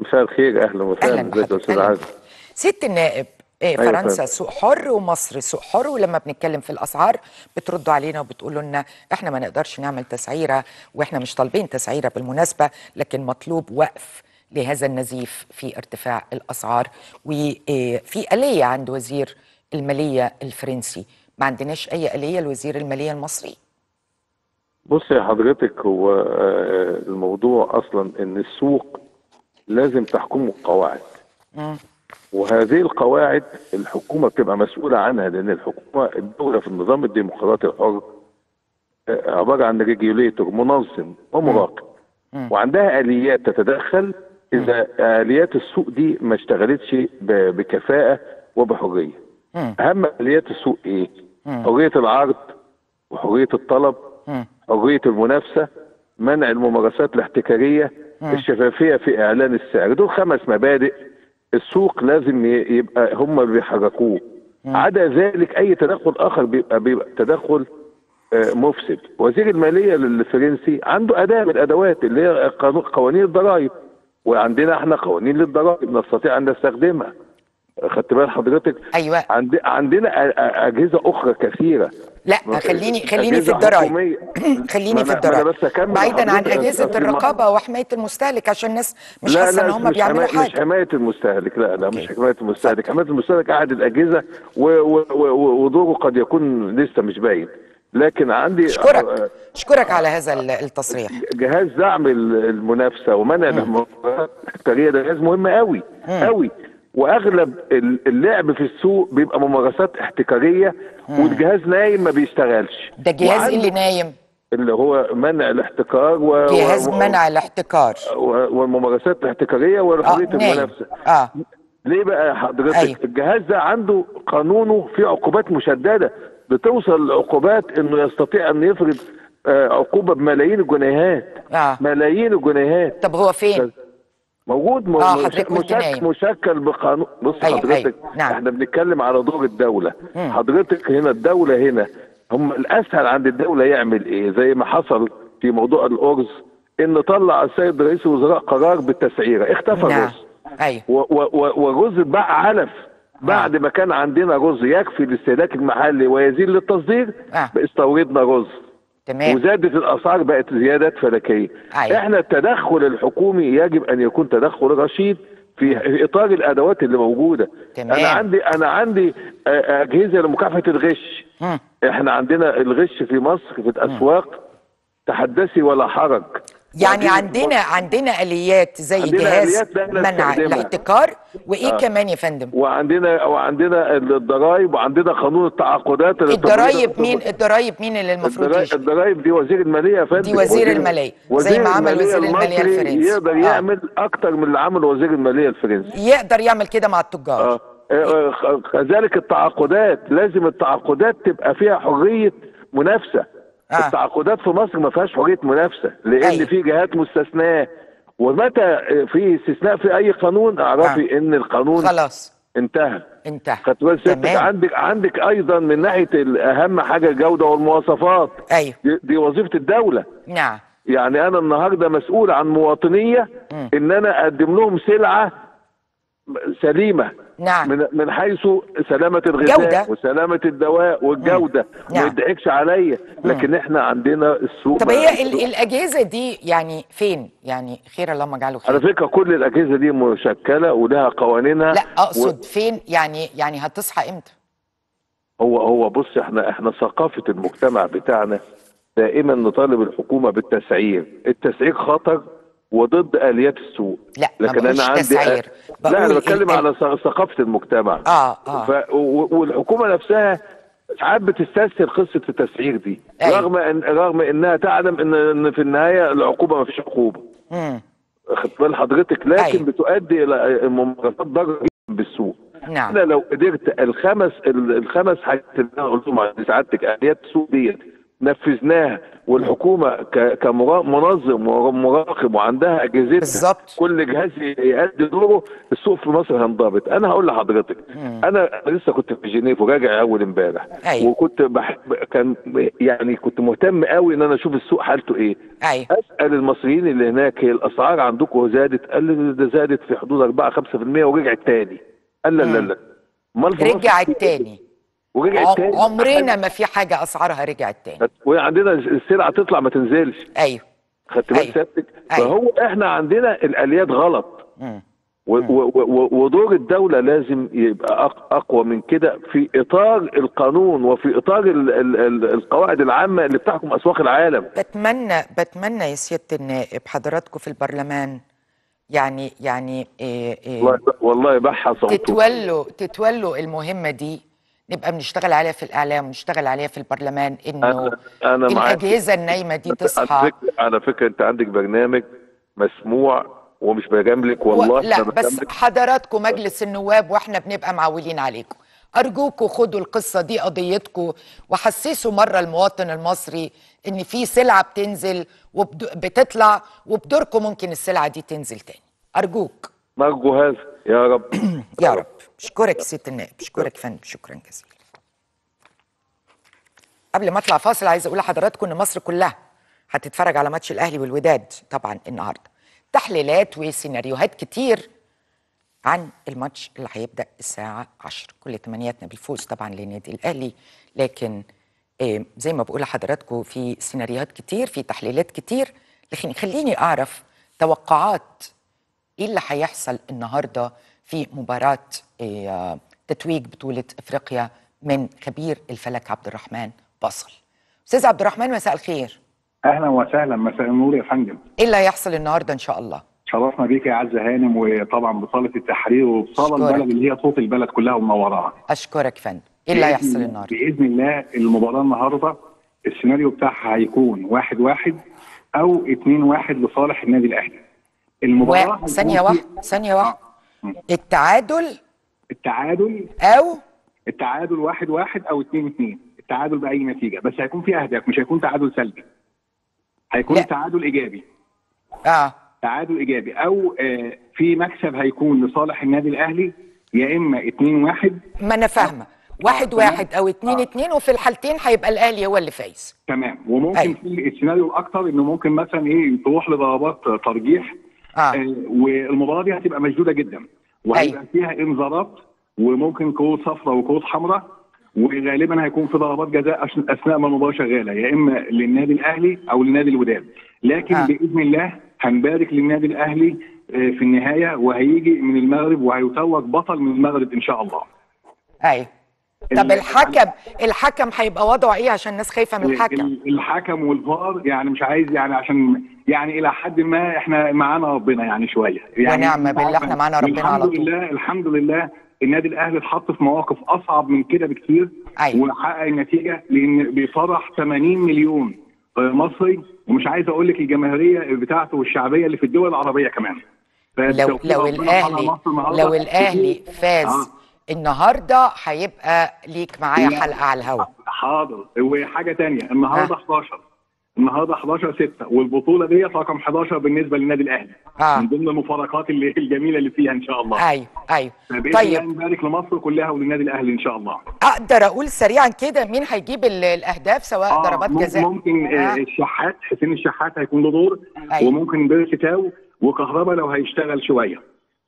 مساء الخير. أهلا وسهلا. سيادة النائب إيه، فرنسا سوق حر ومصر سوق حر، ولما بنتكلم في الاسعار بتردوا علينا وبتقولوا لنا احنا ما نقدرش نعمل تسعيره، واحنا مش طالبين تسعيره بالمناسبه، لكن مطلوب وقف لهذا النزيف في ارتفاع الاسعار. وفي آلية عند وزير الماليه الفرنسي، ما عندناش اي آلية لوزير الماليه المصري. بص يا حضرتك، هو الموضوع اصلا ان السوق لازم تحكمه القواعد، وهذه القواعد الحكومة بتبقى مسؤولة عنها، لأن الحكومة الدولة في النظام الديمقراطي الحر عبارة عن ريجيوليتور منظم ومراقب، وعندها آليات تتدخل إذا آليات السوق دي ما اشتغلتش بكفاءة وبحرية. أهم آليات السوق إيه؟ حرية العرض وحرية الطلب، حرية المنافسة، منع الممارسات الاحتكارية، الشفافية في إعلان السعر. دول 5 مبادئ السوق لازم يبقى هم اللي بيحركوه. عدا ذلك اي تدخل اخر بيبقى تدخل مفسد. وزير الماليه الفرنسي عنده اداه من الادوات اللي هي قوانين الضرائب، وعندنا احنا قوانين للضرائب نستطيع ان نستخدمها. خدت بال حضرتك؟ ايوه، عندنا اجهزه اخرى كثيره. لا خليني في الضرايب. خليني في الضرايب بعيدا عن اجهزه الرقابه وحمايه المستهلك، عشان الناس مش حاسه ان هم بيعملوا حاجه. مش حمايه المستهلك، لا لا مش حمايه المستهلك، حمايه المستهلك قاعد الاجهزه ودوره قد يكون لسه مش باين. لكن عندي اشكرك على هذا التصريح. جهاز دعم المنافسه ومنع المنافسه التجاريه ده جهاز مهم قوي قوي، واغلب اللعب في السوق بيبقى ممارسات احتكاريه، والجهاز نايم ما بيشتغلش. ده جهاز اللي نايم اللي هو منع الاحتكار جهاز منع الاحتكار والممارسات الاحتكاريه وحريه المنافسه. ليه بقى حضرتك؟ أيوه. الجهاز ده عنده قانونه فيه عقوبات مشدده، بتوصل العقوبات انه يستطيع ان يفرض عقوبه بملايين الجنيهات. ملايين الجنيهات. طب هو فين؟ موجود مشكل بقانون. بص حضرتك، نعم. احنا بنتكلم على دور الدولة. حضرتك هنا الدولة هنا هم الأسهل عند الدولة يعمل إيه، زي ما حصل في موضوع الأرز إن طلع السيد رئيس الوزراء قرار بالتسعيرة، اختفى الرز. أيوه. والرز اتباع علف بعد ما كان عندنا رز يكفي للاستهلاك المحلي ويزيد للتصدير، استوردنا رز. تمام. وزادت الاسعار، بقت زيادات فلكيه. أيوة. احنا التدخل الحكومي يجب ان يكون تدخل رشيد في اطار الادوات اللي موجوده. تمام. انا عندي اجهزه لمكافحه الغش. احنا عندنا الغش في مصر في الاسواق تحدثي ولا حرج، يعني عندنا آليات زي جهاز منع الاحتكار. وايه كمان يا فندم؟ وعندنا الضرايب، وعندنا قانون التعاقدات. الضرايب مين اللي المفروض يشتغل؟ الضرايب دي وزير الماليه يا فندم. دي وزير الماليه زي ما عمل وزير الماليه الفرنسي. يقدر يعمل اكتر من اللي عمله وزير الماليه الفرنسي، يقدر يعمل كده مع التجار. كذلك التعاقدات، لازم التعاقدات تبقى فيها حريه منافسه. التعاقدات في مصر ما فيهاش حريه منافسه، لان في جهات مستثناه، ومتى في استثناء في اي قانون اعرفي ان القانون خلاص انتهى. انتهى. عندك ايضا من ناحيه اهم حاجه الجوده والمواصفات. ايوه دي وظيفه الدوله. نعم. يعني انا النهارده مسؤول عن مواطنيه ان انا اقدم لهم سلعه سليمه. نعم. من حيث سلامه الغذاء جودة. وسلامه الدواء والجوده. نعم. ما يضحكش عليا، لكن احنا عندنا السوق. طب هي الاجهزه دي يعني فين؟ يعني خير اللهم اجعله خير. على فكره كل الاجهزه دي مشكله ولها قوانينها. لا اقصد فين يعني هتصحى امتى؟ هو بص، احنا ثقافه المجتمع بتاعنا دائما نطالب الحكومه بالتسعير. التسعير خطر وضد آليات السوق. لا لكن انا عندي تسعير. لا انا بتكلم على ثقافه المجتمع. والحكومه نفسها ساعات بتستسهل قصه التسعير دي. أيوه. رغم انها تعلم ان في النهايه العقوبه ما فيش عقوبه. خد بال حضرتك، لكن أيوه. بتؤدي الى ممارسات ضاره بالسوق. نعم. انا لو قدرت الخمس حاجات اللي انا قلتهم على سعادتك، آليات السوق ديت نفذناها، والحكومه كمنظم ومراقب وعندها اجهزتها بالظبط، كل جهاز يؤدي دوره، السوق في مصر هينضبط. انا هقول لحضرتك، انا لسه كنت في جنيف وراجع اول امبارح. أيوة. وكنت كنت مهتم قوي ان انا اشوف السوق حالته ايه. أيوة. اسال المصريين اللي هناك، هي الاسعار عندكم زادت؟ قال لي ده زادت في حدود 4-5% ورجعت تاني. قال لا رجعت تاني ورجعت تاني. عمرنا ما في حاجه اسعارها رجعت تاني، وعندنا السلعه تطلع ما تنزلش. ايوه خدت بالك سيادتك. فهو احنا عندنا الاليات غلط. ودور الدوله لازم يبقى اقوى من كده في اطار القانون وفي اطار القواعد العامه اللي بتحكم اسواق العالم. بتمنى يا سياده النائب حضراتكم في البرلمان يعني إيه والله بحى صوته، تتولوا المهمه دي، نبقى بنشتغل عليها في الاعلام ونشتغل عليها في البرلمان، انه الاجهزه النايمه دي تصحى. على فكره انت عندك برنامج مسموع ومش بجاملك والله. لا بس حضراتكم مجلس النواب واحنا بنبقى معولين عليكم، ارجوكم خدوا القصه دي قضيتكم وحسسوا مره المواطن المصري ان في سلعه بتنزل وبتطلع وبدوركم ممكن السلعه دي تنزل تاني. ارجوك نرجو هذا يا رب. يا رب. اشكرك سيادة النائب، اشكرك فندم، شكرا جزيلا. قبل ما اطلع فاصل عايز اقول لحضراتكم ان مصر كلها هتتفرج على ماتش الاهلي والوداد طبعا النهارده. تحليلات وسيناريوهات كتير عن الماتش اللي هيبدا الساعه 10. كل تمنياتنا بالفوز طبعا لنادي الاهلي، لكن زي ما بقول لحضراتكم في سيناريوهات كتير، في تحليلات كتير، لكن خليني اعرف توقعات ايه اللي هيحصل النهارده في مباراة تتويج بطولة افريقيا من خبير الفلك عبد الرحمن بصل. استاذ عبد الرحمن مساء الخير. اهلا وسهلا، مساء النور يا فندم. ايه اللي هيحصل النهارده ان شاء الله؟ شرفنا بيك يا عزة هانم، وطبعا بصالة التحرير وبصالة البلد اللي هي صوت البلد كلها ومنوراها. اشكرك فندم. ايه اللي هيحصل النهارده؟ باذن الله المباراة النهارده السيناريو بتاعها هيكون 1-1 او 2-1 لصالح النادي الاهلي. المباراة ثانية واحدة. التعادل 1-1 او 2-2، التعادل باي نتيجه، بس هيكون في اهداف، مش هيكون تعادل سلبي، هيكون لا. تعادل ايجابي. تعادل ايجابي او في مكسب هيكون لصالح النادي الاهلي، يا اما 2-1. ما انا فاهمه 1-1 او 2-2، وفي الحالتين هيبقى الاهلي هو اللي فايز. تمام. وممكن في السيناريو الاكثر انه ممكن مثلا تروح لضربات ترجيح. والمباراه دي هتبقى مشدوده جدا، وهيبقى فيها انذارات وممكن كروت صفراء وكروت حمراء، وغالبا هيكون في ضربات جزاء اثناء ما المباراه شغاله، يا اما للنادي الاهلي او لنادي الوداد. لكن باذن الله هنبارك للنادي الاهلي في النهايه، وهيجي من المغرب وهيتوج بطل من المغرب ان شاء الله. ايوه. طب الحكم هيبقى وضعه ايه عشان الناس خايفه من الحكم؟ الحكم والفار يعني مش عايز عشان الى حد ما احنا معانا ربنا شويه. ونعم بالله احنا معانا ربنا على طول. الحمد لله النادي الاهلي اتحط في مواقف اصعب من كده بكتير. أيوة. وحقق النتيجه، لان بيفرح 80 مليون مصري، ومش عايز اقول لك الجماهيريه بتاعته والشعبيه اللي في الدول العربيه كمان. لو الاهلي فاز النهارده هيبقى ليك معايا حلقه على الهواء. حاضر. وحاجه ثانيه النهارده 11 النهارده 11/6 والبطوله ديت رقم 11 بالنسبه للنادي الاهلي من ضمن المفارقات اللي الجميله اللي فيها ان شاء الله. ايوه طيب نبارك لمصر كلها وللنادي الاهلي ان شاء الله. اقدر اقول سريعا كده مين هيجيب الاهداف سواء ضربات جزاء؟ ممكن الشحات، حسين الشحات هيكون له دور، وممكن بيرسيتاو وكهربا لو هيشتغل شويه.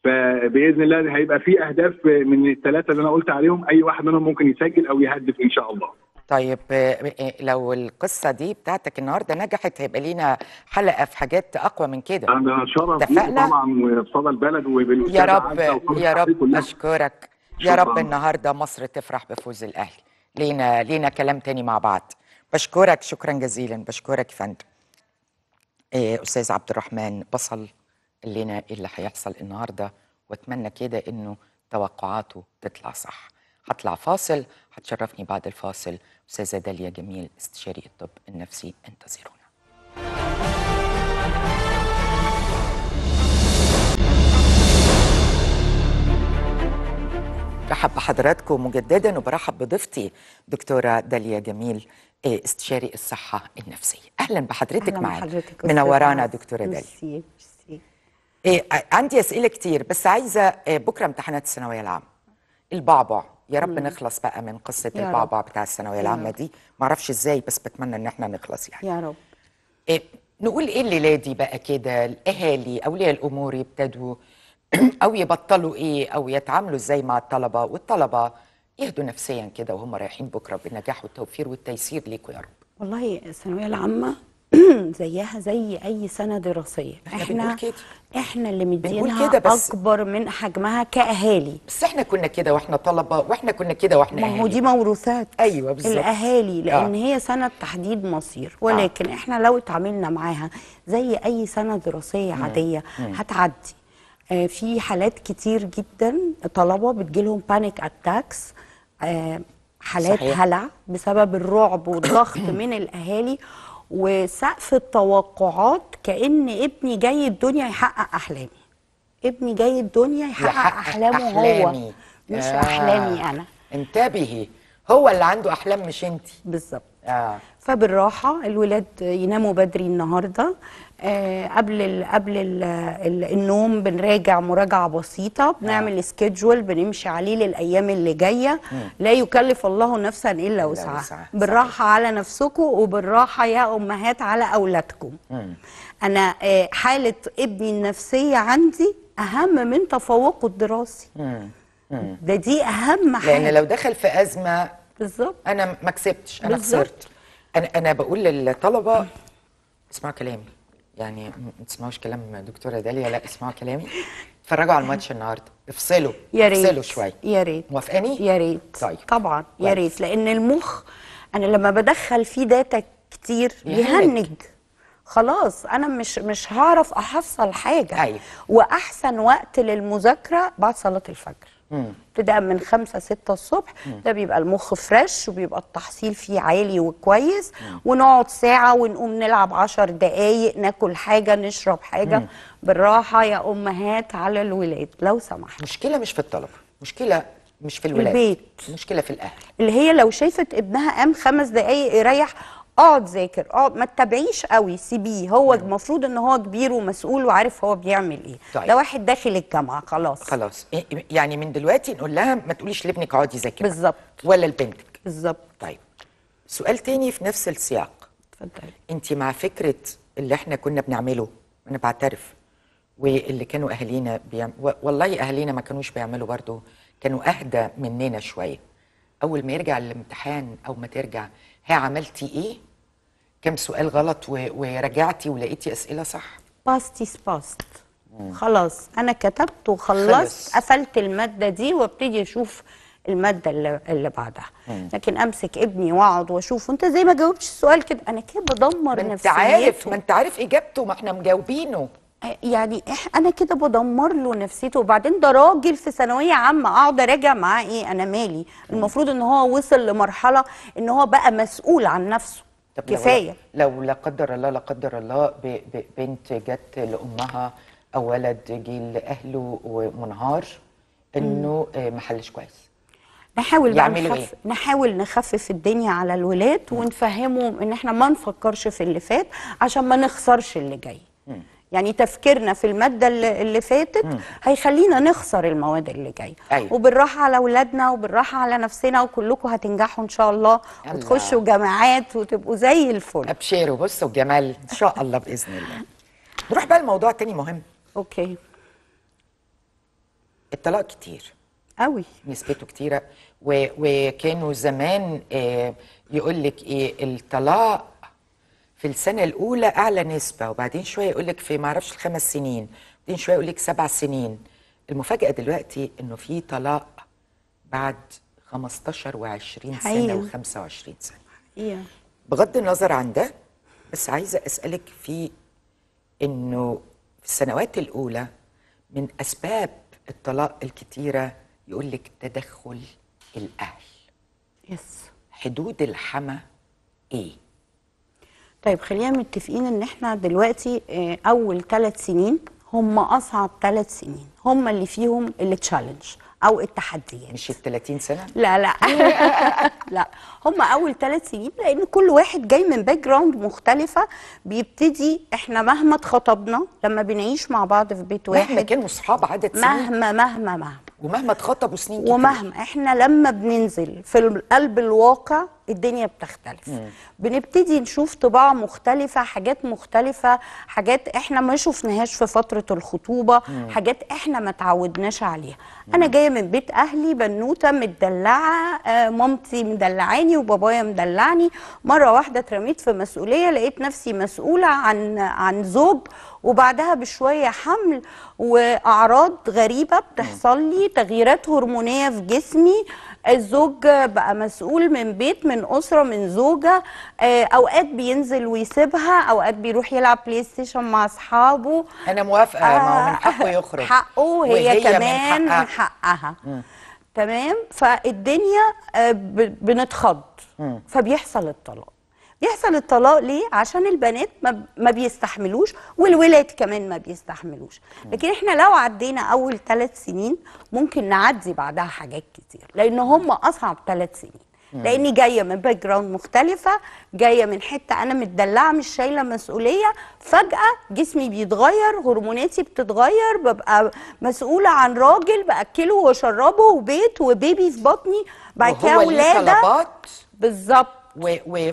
فباذن الله هيبقى في اهداف من الثلاثه اللي انا قلت عليهم، اي واحد منهم ممكن يسجل او يهدف ان شاء الله. طيب لو القصه دي بتاعتك النهارده نجحت هيبقى لينا حلقه في حاجات اقوى من كده. انا شرف طبعا وبصدى البلد وبالاستاذ يا رب اشكرك. يا رب النهارده مصر تفرح بفوز الاهلي. لينا كلام تاني مع بعض. بشكرك شكرا جزيلا، بشكرك يا فندم. استاذ عبد الرحمن بصل لنا اللي هيحصل النهارده، واتمنى كده انه توقعاته تطلع صح. هطلع فاصل، هتشرفني بعد الفاصل استاذه داليا جميل استشاري الطب النفسي، انتظرونا. برحب بحضراتكم مجددا وبرحب بضيفتي دكتوره داليا جميل استشاري الصحه النفسيه. اهلا بحضرتك معانا، منورانا دكتوره داليا. عندي اسئله كتير بس عايزه بكره امتحانات الثانويه العامه، البعبع يا رب نخلص بقى من قصه البعبع بتاع الثانويه العامه دي، معرفش ازاي بس بتمنى ان احنا نخلص يعني يا رب. نقول ايه الليله دي بقى كده، الاهالي اولياء الامور يبتدوا او يبطلوا ايه او يتعاملوا ازاي مع الطلبه، والطلبه يهدوا نفسيا كده وهم رايحين بكره بالنجاح والتوفير والتيسير ليكوا يا رب. والله الثانويه العامه زيها زي اي سنه دراسيه، احنا اللي مدينها اكبر من حجمها كاهالي. بس احنا كنا كده واحنا طلبه، واحنا كنا كده واحنا اهالي، ما هو دي موروثات. ايوه بالظبط، الاهالي لان هي سنه تحديد مصير، ولكن احنا لو اتعاملنا معاها زي اي سنه دراسيه عاديه هتعدي. في حالات كتير جدا طلبه بتجيلهم بانيك اتاكس، حالات هلع بسبب الرعب والضغط من الاهالي وسقف التوقعات، كأن ابني جاي الدنيا يحقق أحلامي، ابني جاي الدنيا يحقق أحلامي هو، مش أحلامي أنا. انتبهي، هو اللي عنده أحلام مش أنتي. بالظبط. فبالراحة الولاد يناموا بدري النهاردة، قبل النوم بنراجع مراجعة بسيطة، بنعمل سكيدجول بنمشي عليه للأيام اللي جاية. لا يكلف الله نفسا إلا وسعها. بالراحة على نفسكم وبالراحة يا أمهات على أولادكم. أنا حالة ابني النفسية عندي أهم من تفوقه الدراسي. ده دي أهم حاجة، لأن لو دخل في أزمة بالظبط أنا ما كسبتش، أنا خسرت. أنا بقول للطلبة اسمعوا كلامي، يعني ما تسمعوش كلام دكتوره داليا، لا اسمعوا كلامي، اتفرجوا على الماتش النهارده، افصلوا يا ريت، افصلوا شويه يا ريت. موافقاني؟ يا ريت. طيب طبعا يا ريت، لان المخ انا لما بدخل فيه داتا كتير بيهنج، خلاص انا مش هعرف احصل حاجه. أيوة. واحسن وقت للمذاكره بعد صلاه الفجر، ابتداء من 5-6 الصبح، ده بيبقى المخ فريش وبيبقى التحصيل فيه عالي وكويس. ونقعد ساعة ونقوم نلعب 10 دقايق، ناكل حاجة، نشرب حاجة. بالراحة يا أمهات على الولاد لو سمحت. مشكلة مش في الطلبة، مشكلة مش في الولاد، البيت، مشكلة في الأهل، اللي هي لو شافت ابنها قام 5 دقايق يريح، اقعد ذاكر، اقعد ما تتابعيش قوي، سيبيه هو. المفروض ان هو كبير ومسؤول وعارف هو بيعمل ايه. طيب. ده واحد داخل الجامعه خلاص يعني من دلوقتي نقول لها ما تقوليش لابنك اقعدي ذاكري بالظبط، ولا لبنتك بالظبط. طيب سؤال تاني في نفس السياق، اتفضلي. انت مع فكره اللي احنا كنا بنعمله، انا بعترف، واللي كانوا اهالينا والله اهالينا ما كانوش بيعملوا برضو، كانوا اهدى مننا شويه. اول ما يرجع الامتحان او ما ترجع، ها عملتي ايه؟ كم سؤال غلط وراجعتي ولقيتي اسئله صح؟ باست از باست، خلاص انا كتبت وخلصت، قفلت الماده دي وابتدي اشوف الماده اللي بعدها. لكن امسك ابني واقعد واشوفه، انت زي ما جاوبتش السؤال كده، انا كده بدمر نفسيته. ما انت عارف اجابته، ما احنا مجاوبينه، يعني انا كده بدمر له نفسيته. وبعدين ده راجل في ثانويه عامه، اقعد اراجع معاه ايه؟ انا مالي؟ المفروض ان هو وصل لمرحله ان هو بقى مسؤول عن نفسه. طب كفايه لو لا قدر الله بنت جت لامها او ولد جه لاهله ومنهار انه ما حلش كويس، نحاول بقى نحاول نخفف الدنيا على الولاد ونفهمهم ان احنا ما نفكرش في اللي فات عشان ما نخسرش اللي جاي. يعني تفكيرنا في المادة اللي فاتت هيخلينا نخسر المواد اللي جاية. أيوة. وبالراحة على أولادنا وبالراحة على نفسنا، وكلكم هتنجحوا إن شاء الله وتخشوا جامعات وتبقوا زي الفل. أبشروا بصوا الجمال إن شاء الله بإذن الله. نروح بقى لموضوع تاني مهم. أوكي. الطلاق كتير قوي، نسبته كتيرة، وكانوا زمان يقول لك إيه الطلاق في السنة الأولى أعلى نسبة، وبعدين شوية يقولك في معرفش الخمس سنين، بعدين شوية يقولك 7 سنين. المفاجأة دلوقتي إنه في طلاق بعد 15 و20 سنة و25 سنة. حقيقة. بغض النظر عن ده، بس عايزة أسألك في إنه في السنوات الأولى من أسباب الطلاق الكتيرة يقولك تدخل الأهل. يس. حدود الحما إيه؟ طيب خلينا متفقين ان احنا دلوقتي اول 3 سنين هم اصعب 3 سنين، هم اللي فيهم التشالنج او التحديات. مش ال 30 سنه؟ لا لا لا، هم اول 3 سنين لان كل واحد جاي من باك جراوند مختلفه. بيبتدي احنا مهما اتخطبنا، لما بنعيش مع بعض في بيت واحد، مهما كانوا اصحاب عدد سنين، مهما ومهما اتخطبوا سنين كتير، ومهما احنا لما بننزل في قلب الواقع الدنيا بتختلف. بنبتدي نشوف طباع مختلفة، حاجات مختلفة، حاجات احنا ما شفناهاش في فترة الخطوبة، حاجات احنا ما تعودناش عليها. انا جاية من بيت اهلي بنوتة متدلعة، مامتي مدلعاني وبابايا مدلعني. مرة واحدة اترميت في مسؤولية، لقيت نفسي مسؤولة عن زوج، وبعدها بشوية حمل واعراض غريبة بتحصل لي، تغييرات هرمونية في جسمي. الزوج بقى مسؤول من بيت، من أسرة، من زوجة. أوقات بينزل ويسيبها، أوقات بيروح يلعب بلاي ستيشن مع أصحابه. أنا موافقة، ما هو من حقه يخرج، حقه، وهي كمان من حقها. تمام. فالدنيا بنتخض، فبيحصل الطلاق. بيحصل الطلاق ليه؟ عشان البنات ما بيستحملوش، والولاد كمان ما بيستحملوش. لكن احنا لو عدينا اول 3 سنين ممكن نعدي بعدها حاجات كتير، لان هم اصعب 3 سنين. لاني جايه من باك جراوند مختلفه، جايه من حته انا متدلعه مش شايله مسؤوليه، فجاه جسمي بيتغير، هرموناتي بتتغير، ببقى مسؤوله عن راجل باكله واشربه وبيت وبيبي في بطني، بعد كده ولاده. بالظبط.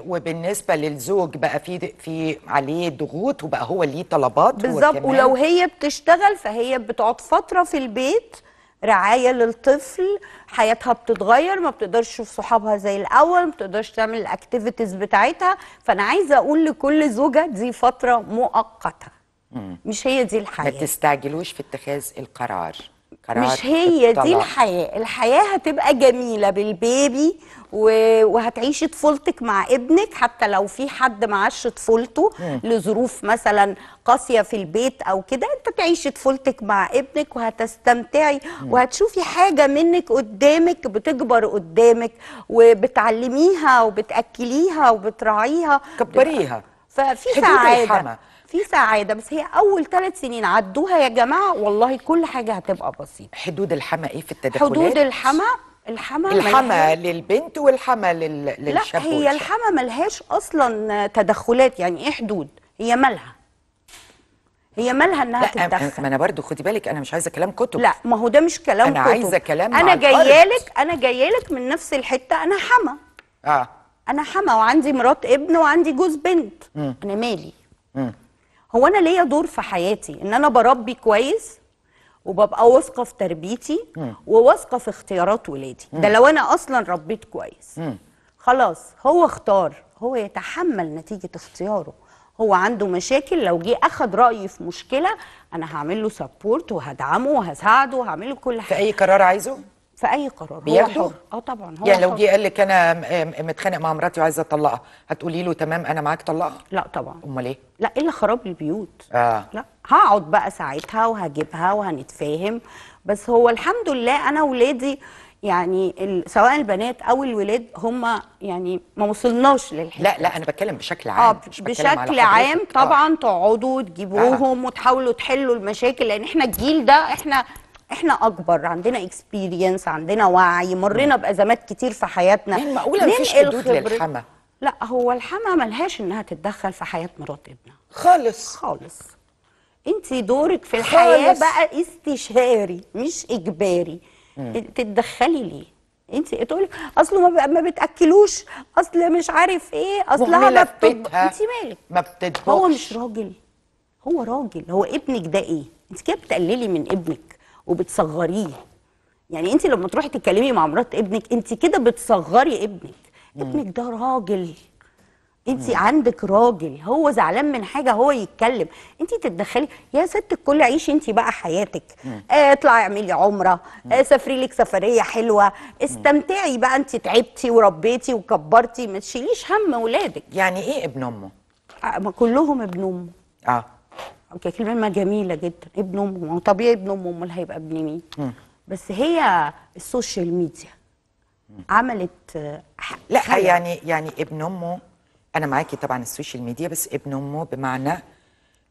وبالنسبه للزوج بقى في عليه ضغوط، وبقى هو ليه طلبات. بالظبط. ولو هي بتشتغل فهي بتقعد فتره في البيت رعايه للطفل، حياتها بتتغير، ما بتقدرش تشوف صحابها زي الاول، ما بتقدرش تعمل الاكتيفيتيز بتاعتها. فانا عايزه اقول لكل زوجه دي فتره مؤقته، مش هي دي الحياه. ما تستعجلوش في اتخاذ القرار، مش هي دي الحياة. الحياة هتبقى جميلة بالبيبي، وهتعيشي طفولتك مع ابنك، حتى لو في حد معاش طفولته لظروف مثلا قاسية في البيت أو كده، أنت تعيشي طفولتك مع ابنك وهتستمتعي، وهتشوفي حاجة منك قدامك بتكبر قدامك، وبتعلميها وبتأكليها وبتراعيها، كبريها. ففي سعادة، في سعادة. بس هي أول 3 سنين عدوها يا جماعة، والله كل حاجة هتبقى بسيطة. حدود الحما إيه في التدخلات؟ حدود الحما للبنت والحما للشاب. لا، هي الحما ملهاش أصلا تدخلات. يعني إيه حدود؟ هي مالها، هي مالها انها تتدخل. ما انا برضو خدي بالك، انا مش عايزه كلام كتب. لا، ما هو ده مش كلام كتب، انا عايزه كلام. انا جايالك من نفس الحتة. انا حما، انا حما، وعندي مرات ابن، وعندي جوز بنت. انا مالي؟ هو انا ليا دور في حياتي ان انا بربي كويس، وببقى واثقه في تربيتي، وواثقه في اختيارات ولادي. ده لو انا اصلا ربيت كويس. خلاص، هو اختار، هو يتحمل نتيجه اختياره. هو عنده مشاكل، لو جه اخد رايي في مشكله انا هعمل له سبورت، وهدعمه وهساعده وهعمل له كل حاجه. في اي قرار عايزه، في اي قرار بياخده. طبعا. هو يعني لو جه قال لك انا متخانق مع مراتي وعايزه اطلقها، هتقولي له تمام انا معاك طلقها؟ لا طبعا. امال ايه؟ لا، الا خراب البيوت. لا، هقعد بقى ساعتها وهجيبها وهنتفاهم. بس هو الحمد لله انا ولادي، يعني سواء البنات او الولاد، هم يعني ما وصلناش للحته. لا، انا بتكلم بشكل عام. بشكل عام طبعا. تقعدوا تجيبوهم وتحاولوا تحلوا المشاكل، لان احنا الجيل ده احنا احنا اكبر، عندنا اكسبيرينس، عندنا وعي، مرينا بازمات كتير في حياتنا. يعني معقوله مفيش حدود للحما؟ لا، هو الحما ملهاش انها تتدخل في حياه مرات ابنها خالص خالص. انت دورك في الحياه بقى استشاري مش اجباري. تتدخلي ليه؟ انت تقولي اصله ما بتاكلوش، اصل مش عارف ايه، اصلها ما بتطبخ. انت مالك؟ ما بتطبخش. هو مش راجل، هو راجل. هو ابنك ده ايه؟ انت كده بتقللي من ابنك وبتصغريه. يعني انت لما تروحي تتكلمي مع مرات ابنك انت كده بتصغري ابنك. ابنك ده راجل، انت عندك راجل، هو زعلان من حاجه هو يتكلم، انت تتدخلي. يا ست الكل عيشي انت بقى حياتك، اطلعي اعملي عمره، سافري لك سفريه حلوه، استمتعي بقى. انت تعبتي وربيتي وكبرتي، ما تشيليش هم اولادك. يعني ايه ابن امه؟ ما كلهم ابن امه. اوكي، كلمه جميله جدا، ابن امه. طبيعي ابن امه، امال هيبقى ابن مين؟ بس هي السوشيال ميديا عملت لا خير. يعني ابن امه، انا معاكي طبعا السوشيال ميديا، بس ابن امه بمعنى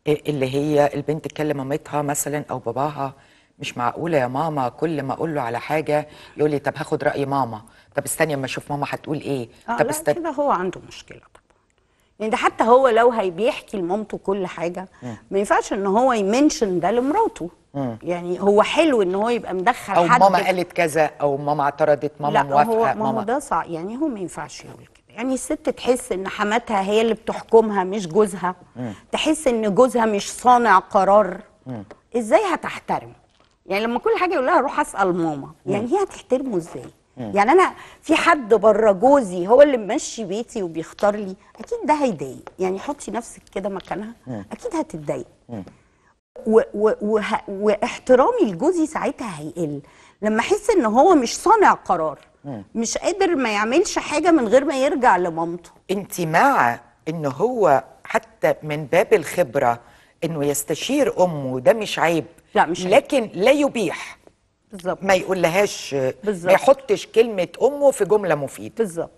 اللي هي البنت تكلم مامتها مثلا او باباها، مش معقوله يا ماما كل ما اقول له على حاجه يقول لي طب هاخد راي ماما، طب استني اما اشوف ماما هتقول ايه. طب استني كده، هو عنده مشكله طبعا. يعني ده حتى هو لو هيبيحكي لمامته كل حاجه ما ينفعش ان هو يمنشن ده لمراته. يعني هو حلو ان هو يبقى مدخل حد، او ماما قالت كذا، او ماما اعترضت، ماما موافقه. ماما ده صعب، يعني هو ما ينفعش يقول. يعني الست تحس ان حماتها هي اللي بتحكمها مش جوزها، تحس ان جوزها مش صانع قرار. ازاي هتحترمه؟ يعني لما كل حاجه يقول لها روح اسال ماما، يعني هي هتحترمه ازاي؟ يعني انا في حد بره جوزي هو اللي ممشي بيتي وبيختار لي، اكيد ده هيضايق. يعني حطي نفسك كده مكانها، اكيد هتتضايق. واحترامي لجوزي ساعتها هيقل لما احس ان هو مش صانع قرار، مش قادر ما يعملش حاجه من غير ما يرجع لمامته. انت مع ان هو حتى من باب الخبره انه يستشير امه، ده مش عيب؟ لا مش عيب، لكن لا يبيح. بالظبط، ما يقولهاش، ما يحطش كلمه امه في جمله مفيده. بالظبط،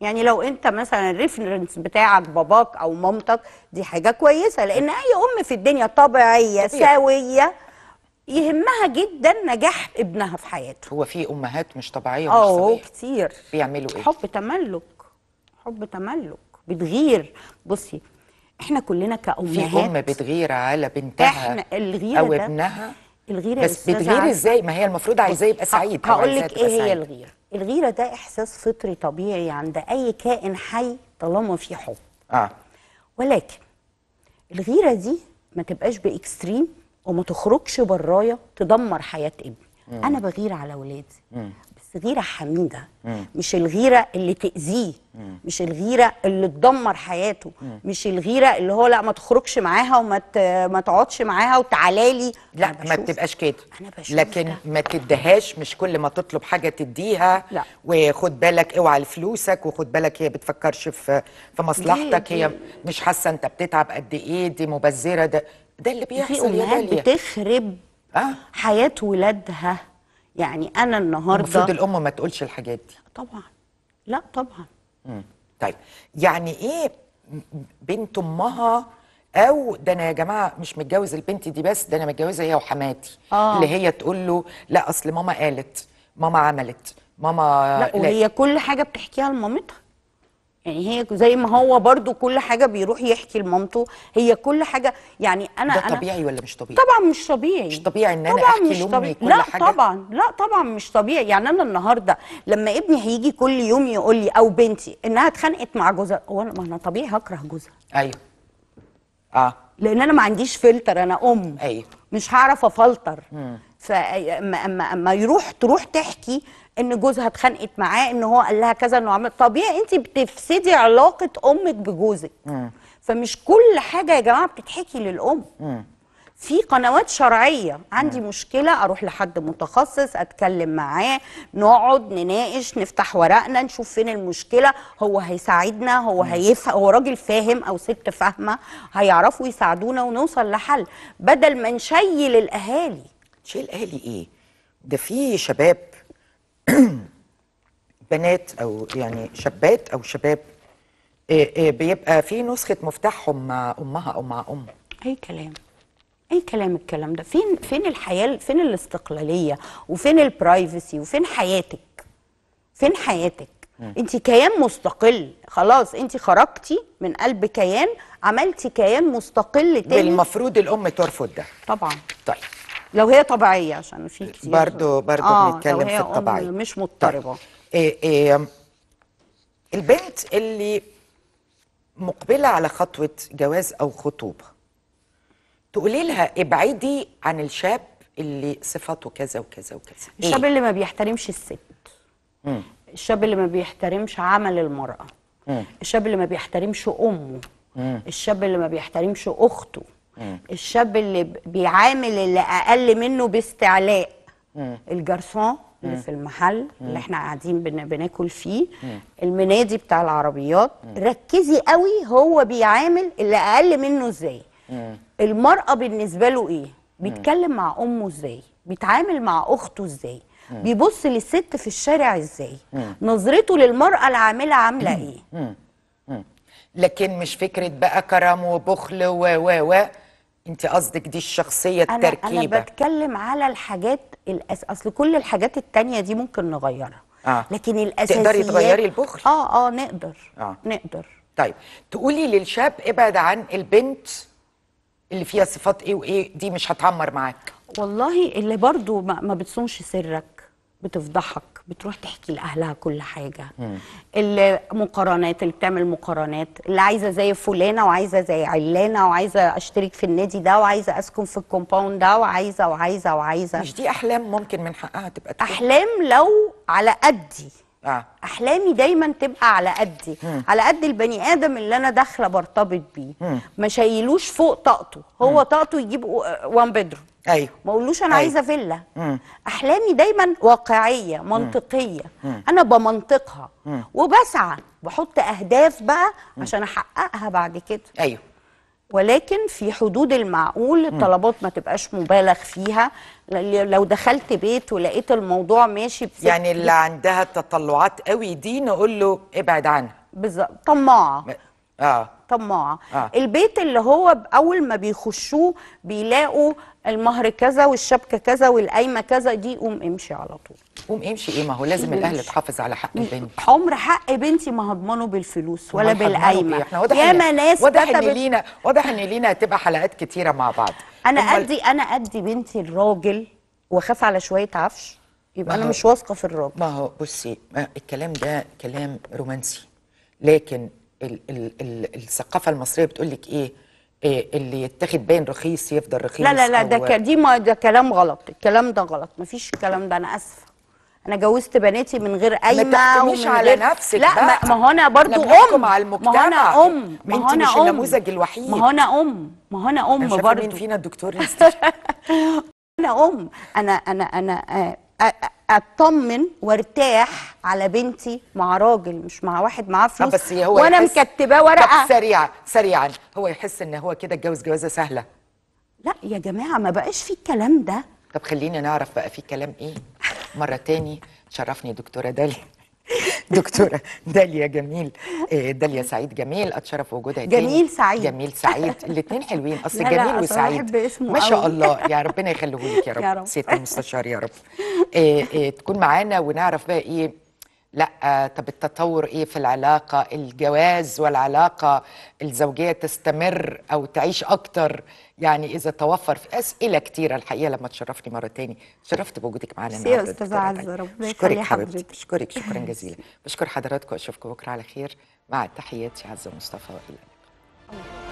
يعني لو انت مثلا الريفرنس بتاعك باباك او مامتك، دي حاجه كويسه، لان اي ام في الدنيا طبيعيه سويه يهمها جدا نجاح ابنها في حياته. هو في امهات مش طبيعيه ومش صغيره كتير بيعملوا ايه؟ حب تملك، حب تملك، بتغير. بصي احنا كلنا كامهات في ام بتغير على بنتها، احنا الغيره او ابنها. الغيره بس بتغير ازاي؟ ما هي المفروض عايزاه يبقى سعيد. هقول لك ايه هي الغيره. الغيره ده احساس فطري طبيعي عند اي كائن حي طالما في حب. ولكن الغيره دي ما تبقاش باكستريم وما تخرجش برايا تدمر حياه ابني. انا بغير على اولادي، بس غيره حميده، مش الغيره اللي تاذيه، مش الغيره اللي تدمر حياته، مش الغيره اللي هو لا ما تخرجش معاها وما ما تقعدش معاها وتعالى لي. لا ما بتبقاش كده، لكن ده ما تديهاش، مش كل ما تطلب حاجه تديها. لا، وخد بالك اوعى لفلوسك، وخد بالك هي بتفكرش في مصلحتك، هي مش حاسه انت بتتعب قد ايه، دي مبذره. ده اللي بيحصل يا داليا، في امهات بتخرب حياه ولادها. يعني انا النهارده المفروض الام ما تقولش الحاجات دي طبعا. لا طبعا. طيب يعني ايه بنت امها؟ او ده انا يا جماعه مش متجوز البنت دي بس، ده انا متجوزه هي وحماتي، اللي هي تقول له لا اصل ماما قالت، ماما عملت، ماما. لا، وهي كل حاجه بتحكيها لمامتها. يعني هي زي ما هو برضو كل حاجه بيروح يحكي لمامته، هي كل حاجه. يعني انا ده طبيعي ولا مش طبيعي؟ طبعا مش طبيعي. مش طبيعي ان انا احكي لامي كل حاجه. لا طبعا، لا طبعا مش طبيعي. يعني انا النهارده لما ابني هيجي كل يوم يقول لي او بنتي انها اتخانقت مع جوزها، ما انا طبيعي هكره جوزها. ايوه. لان انا ما عنديش فلتر، انا ام. ايوه، مش هعرف افلتر. فاما تروح تحكي ان جوزها اتخانقت معاه، ان هو قال لها كذا، انه عمل. طبيعي انت بتفسدي علاقه امك بجوزك. فمش كل حاجه يا جماعه بتتحكي للام. في قنوات شرعيه. عندي مشكله اروح لحد متخصص، اتكلم معاه، نقعد نناقش، نفتح ورقنا، نشوف فين المشكله، هو هيساعدنا، هو هيفهم، هو راجل فاهم او ست فاهمه، هيعرفوا يساعدونا ونوصل لحل، بدل ما نشيل الاهالي. شيل الاهالي ايه؟ ده في شباب بنات او يعني شابات او شباب بيبقى في نسخه مفتاحهم مع امها او مع امه. اي كلام. اي كلام الكلام ده. فين الحياه، فين الاستقلاليه، وفين البرايفسي، وفين حياتك، فين حياتك؟ انت كيان مستقل، خلاص انت خرجتي من قلب كيان، عملتي كيان مستقل تاني. المفروض الام ترفض ده طبعا. طيب لو هي طبيعيه، عشان في كتير برضه بنتكلم في الطبيعيه مش مضطربه. طيب. البنت اللي مقبله على خطوه جواز او خطوبه، تقولي لها ابعدي عن الشاب اللي صفاته كذا وكذا وكذا. الشاب اللي ما بيحترمش الست، الشاب اللي ما بيحترمش عمل المرأة، الشاب اللي ما بيحترمش أمه، الشاب اللي ما بيحترمش أخته، الشاب اللي بيعامل اللي أقل منه باستعلاء، الجرسون اللي في المحل اللي احنا قاعدين بناكل فيه، المنادي بتاع العربيات. ركزي قوي هو بيعامل اللي أقل منه ازاي. المرأة بالنسبة له ايه؟ بيتكلم مع أمه ازاي، بيتعامل مع أخته ازاي، بيبص للست في الشارع ازاي، نظرته للمرأة العاملة عاملة ايه. لكن مش فكرة بقى كرم وبخل و انت قصدك دي الشخصية التركيبة. انا بتكلم على الحاجات اصل كل الحاجات التانية دي ممكن نغيرها، لكن الاساسيات. تقدري تغيري البخل؟ نقدر. طيب تقولي للشاب ابعد عن البنت اللي فيها صفات ايه وايه دي مش هتعمر معاك. والله اللي برضو ما بتصونش سرك، بتفضحك، بتروح تحكي لأهلها كل حاجة. اللي مقارنات، اللي بتعمل مقارنات، اللي عايزة زي فلانة وعايزة زي علانة وعايزة أشترك في النادي ده وعايزة أسكن في الكومباوند ده وعايزة وعايزة وعايزة. مش دي أحلام ممكن من حقها تبقى تكون. أحلام لو على قدي. أحلامي دايما تبقى على قدي، على قد البني آدم اللي أنا داخلة برتبط بيه. ما شايلوش فوق طاقته، هو طاقته يجيب وان بيدرو. ايوه، ما اقولوش انا عايزه فيلا. احلامي دايما واقعيه منطقيه، انا بمنطقها وبسعى، بحط اهداف بقى عشان احققها بعد كده. ايوه، ولكن في حدود المعقول. الطلبات ما تبقاش مبالغ فيها. لو دخلت بيت ولقيت الموضوع ماشي يعني اللي عندها تطلعات قوي دي نقول له ابعد عنها. بالظبط، طماعه. طماعه. البيت اللي هو اول ما بيخشوه بيلاقوا المهر كذا والشبكه كذا والقايمه كذا، دي قوم امشي على طول. قوم امشي ايه؟ ما هو لازم الاهل تحافظ على حق البنت. عمر حق بنتي ما هضمنه بالفلوس ولا بالقايمه. ياما ناس واضح ان لينا هتبقى حلقات كتيره مع بعض. انا ادي بنتي الراجل واخاف على شويه عفش، يبقى انا مش واثقه في الراجل. ما هو بصي، الكلام ده كلام رومانسي، لكن الثقافه المصريه بتقول لك ايه؟ اللي يتاخد باين رخيص يفضل رخيص. لا لا لا، ده كلام غلط. الكلام ده غلط، مفيش الكلام ده. انا اسفه، انا جوزت بناتي من غير قايمه. ما تحكميش على نفسك. لا بقى. ما هو انا برضه ام، على المجتمع. ما هو انا مش النموذج الوحيد. ما هو انا ام برضه. مين فينا الدكتور يستشفى؟ انا ام، انا اطمن وارتاح على بنتي مع راجل، مش مع واحد معاه فلوس بس هو وانا مكتباه ورقه. طب سريعا هو يحس ان هو كده اتجوز جوازه سهله. لا يا جماعه، ما بقاش في الكلام ده. طب خلينا نعرف بقى في كلام ايه. مره تاني تشرفني دكتوره داليا جميل، داليا سعيد جميل، اتشرف بوجودها. جميل سعيد الاثنين حلوين. اصل جميل وسعيد ما شاء الله، يا ربنا يخليه لك يا رب، سياده المستشار يا رب. تكون معانا ونعرف بقى ايه. لا طب التطور ايه في العلاقه، الجواز والعلاقه الزوجيه تستمر او تعيش اكتر يعني اذا توفر. في اسئله كتيره الحقيقه. لما تشرفني مره تاني، تشرفت بوجودك معانا النهارده يا استاذه عزه، ربنا يخليك حبيبتي. بشكرك شكرا جزيلا، بشكر حضراتكم، اشوفكم بكره على خير مع تحياتي عزه مصطفى والى اللقاء.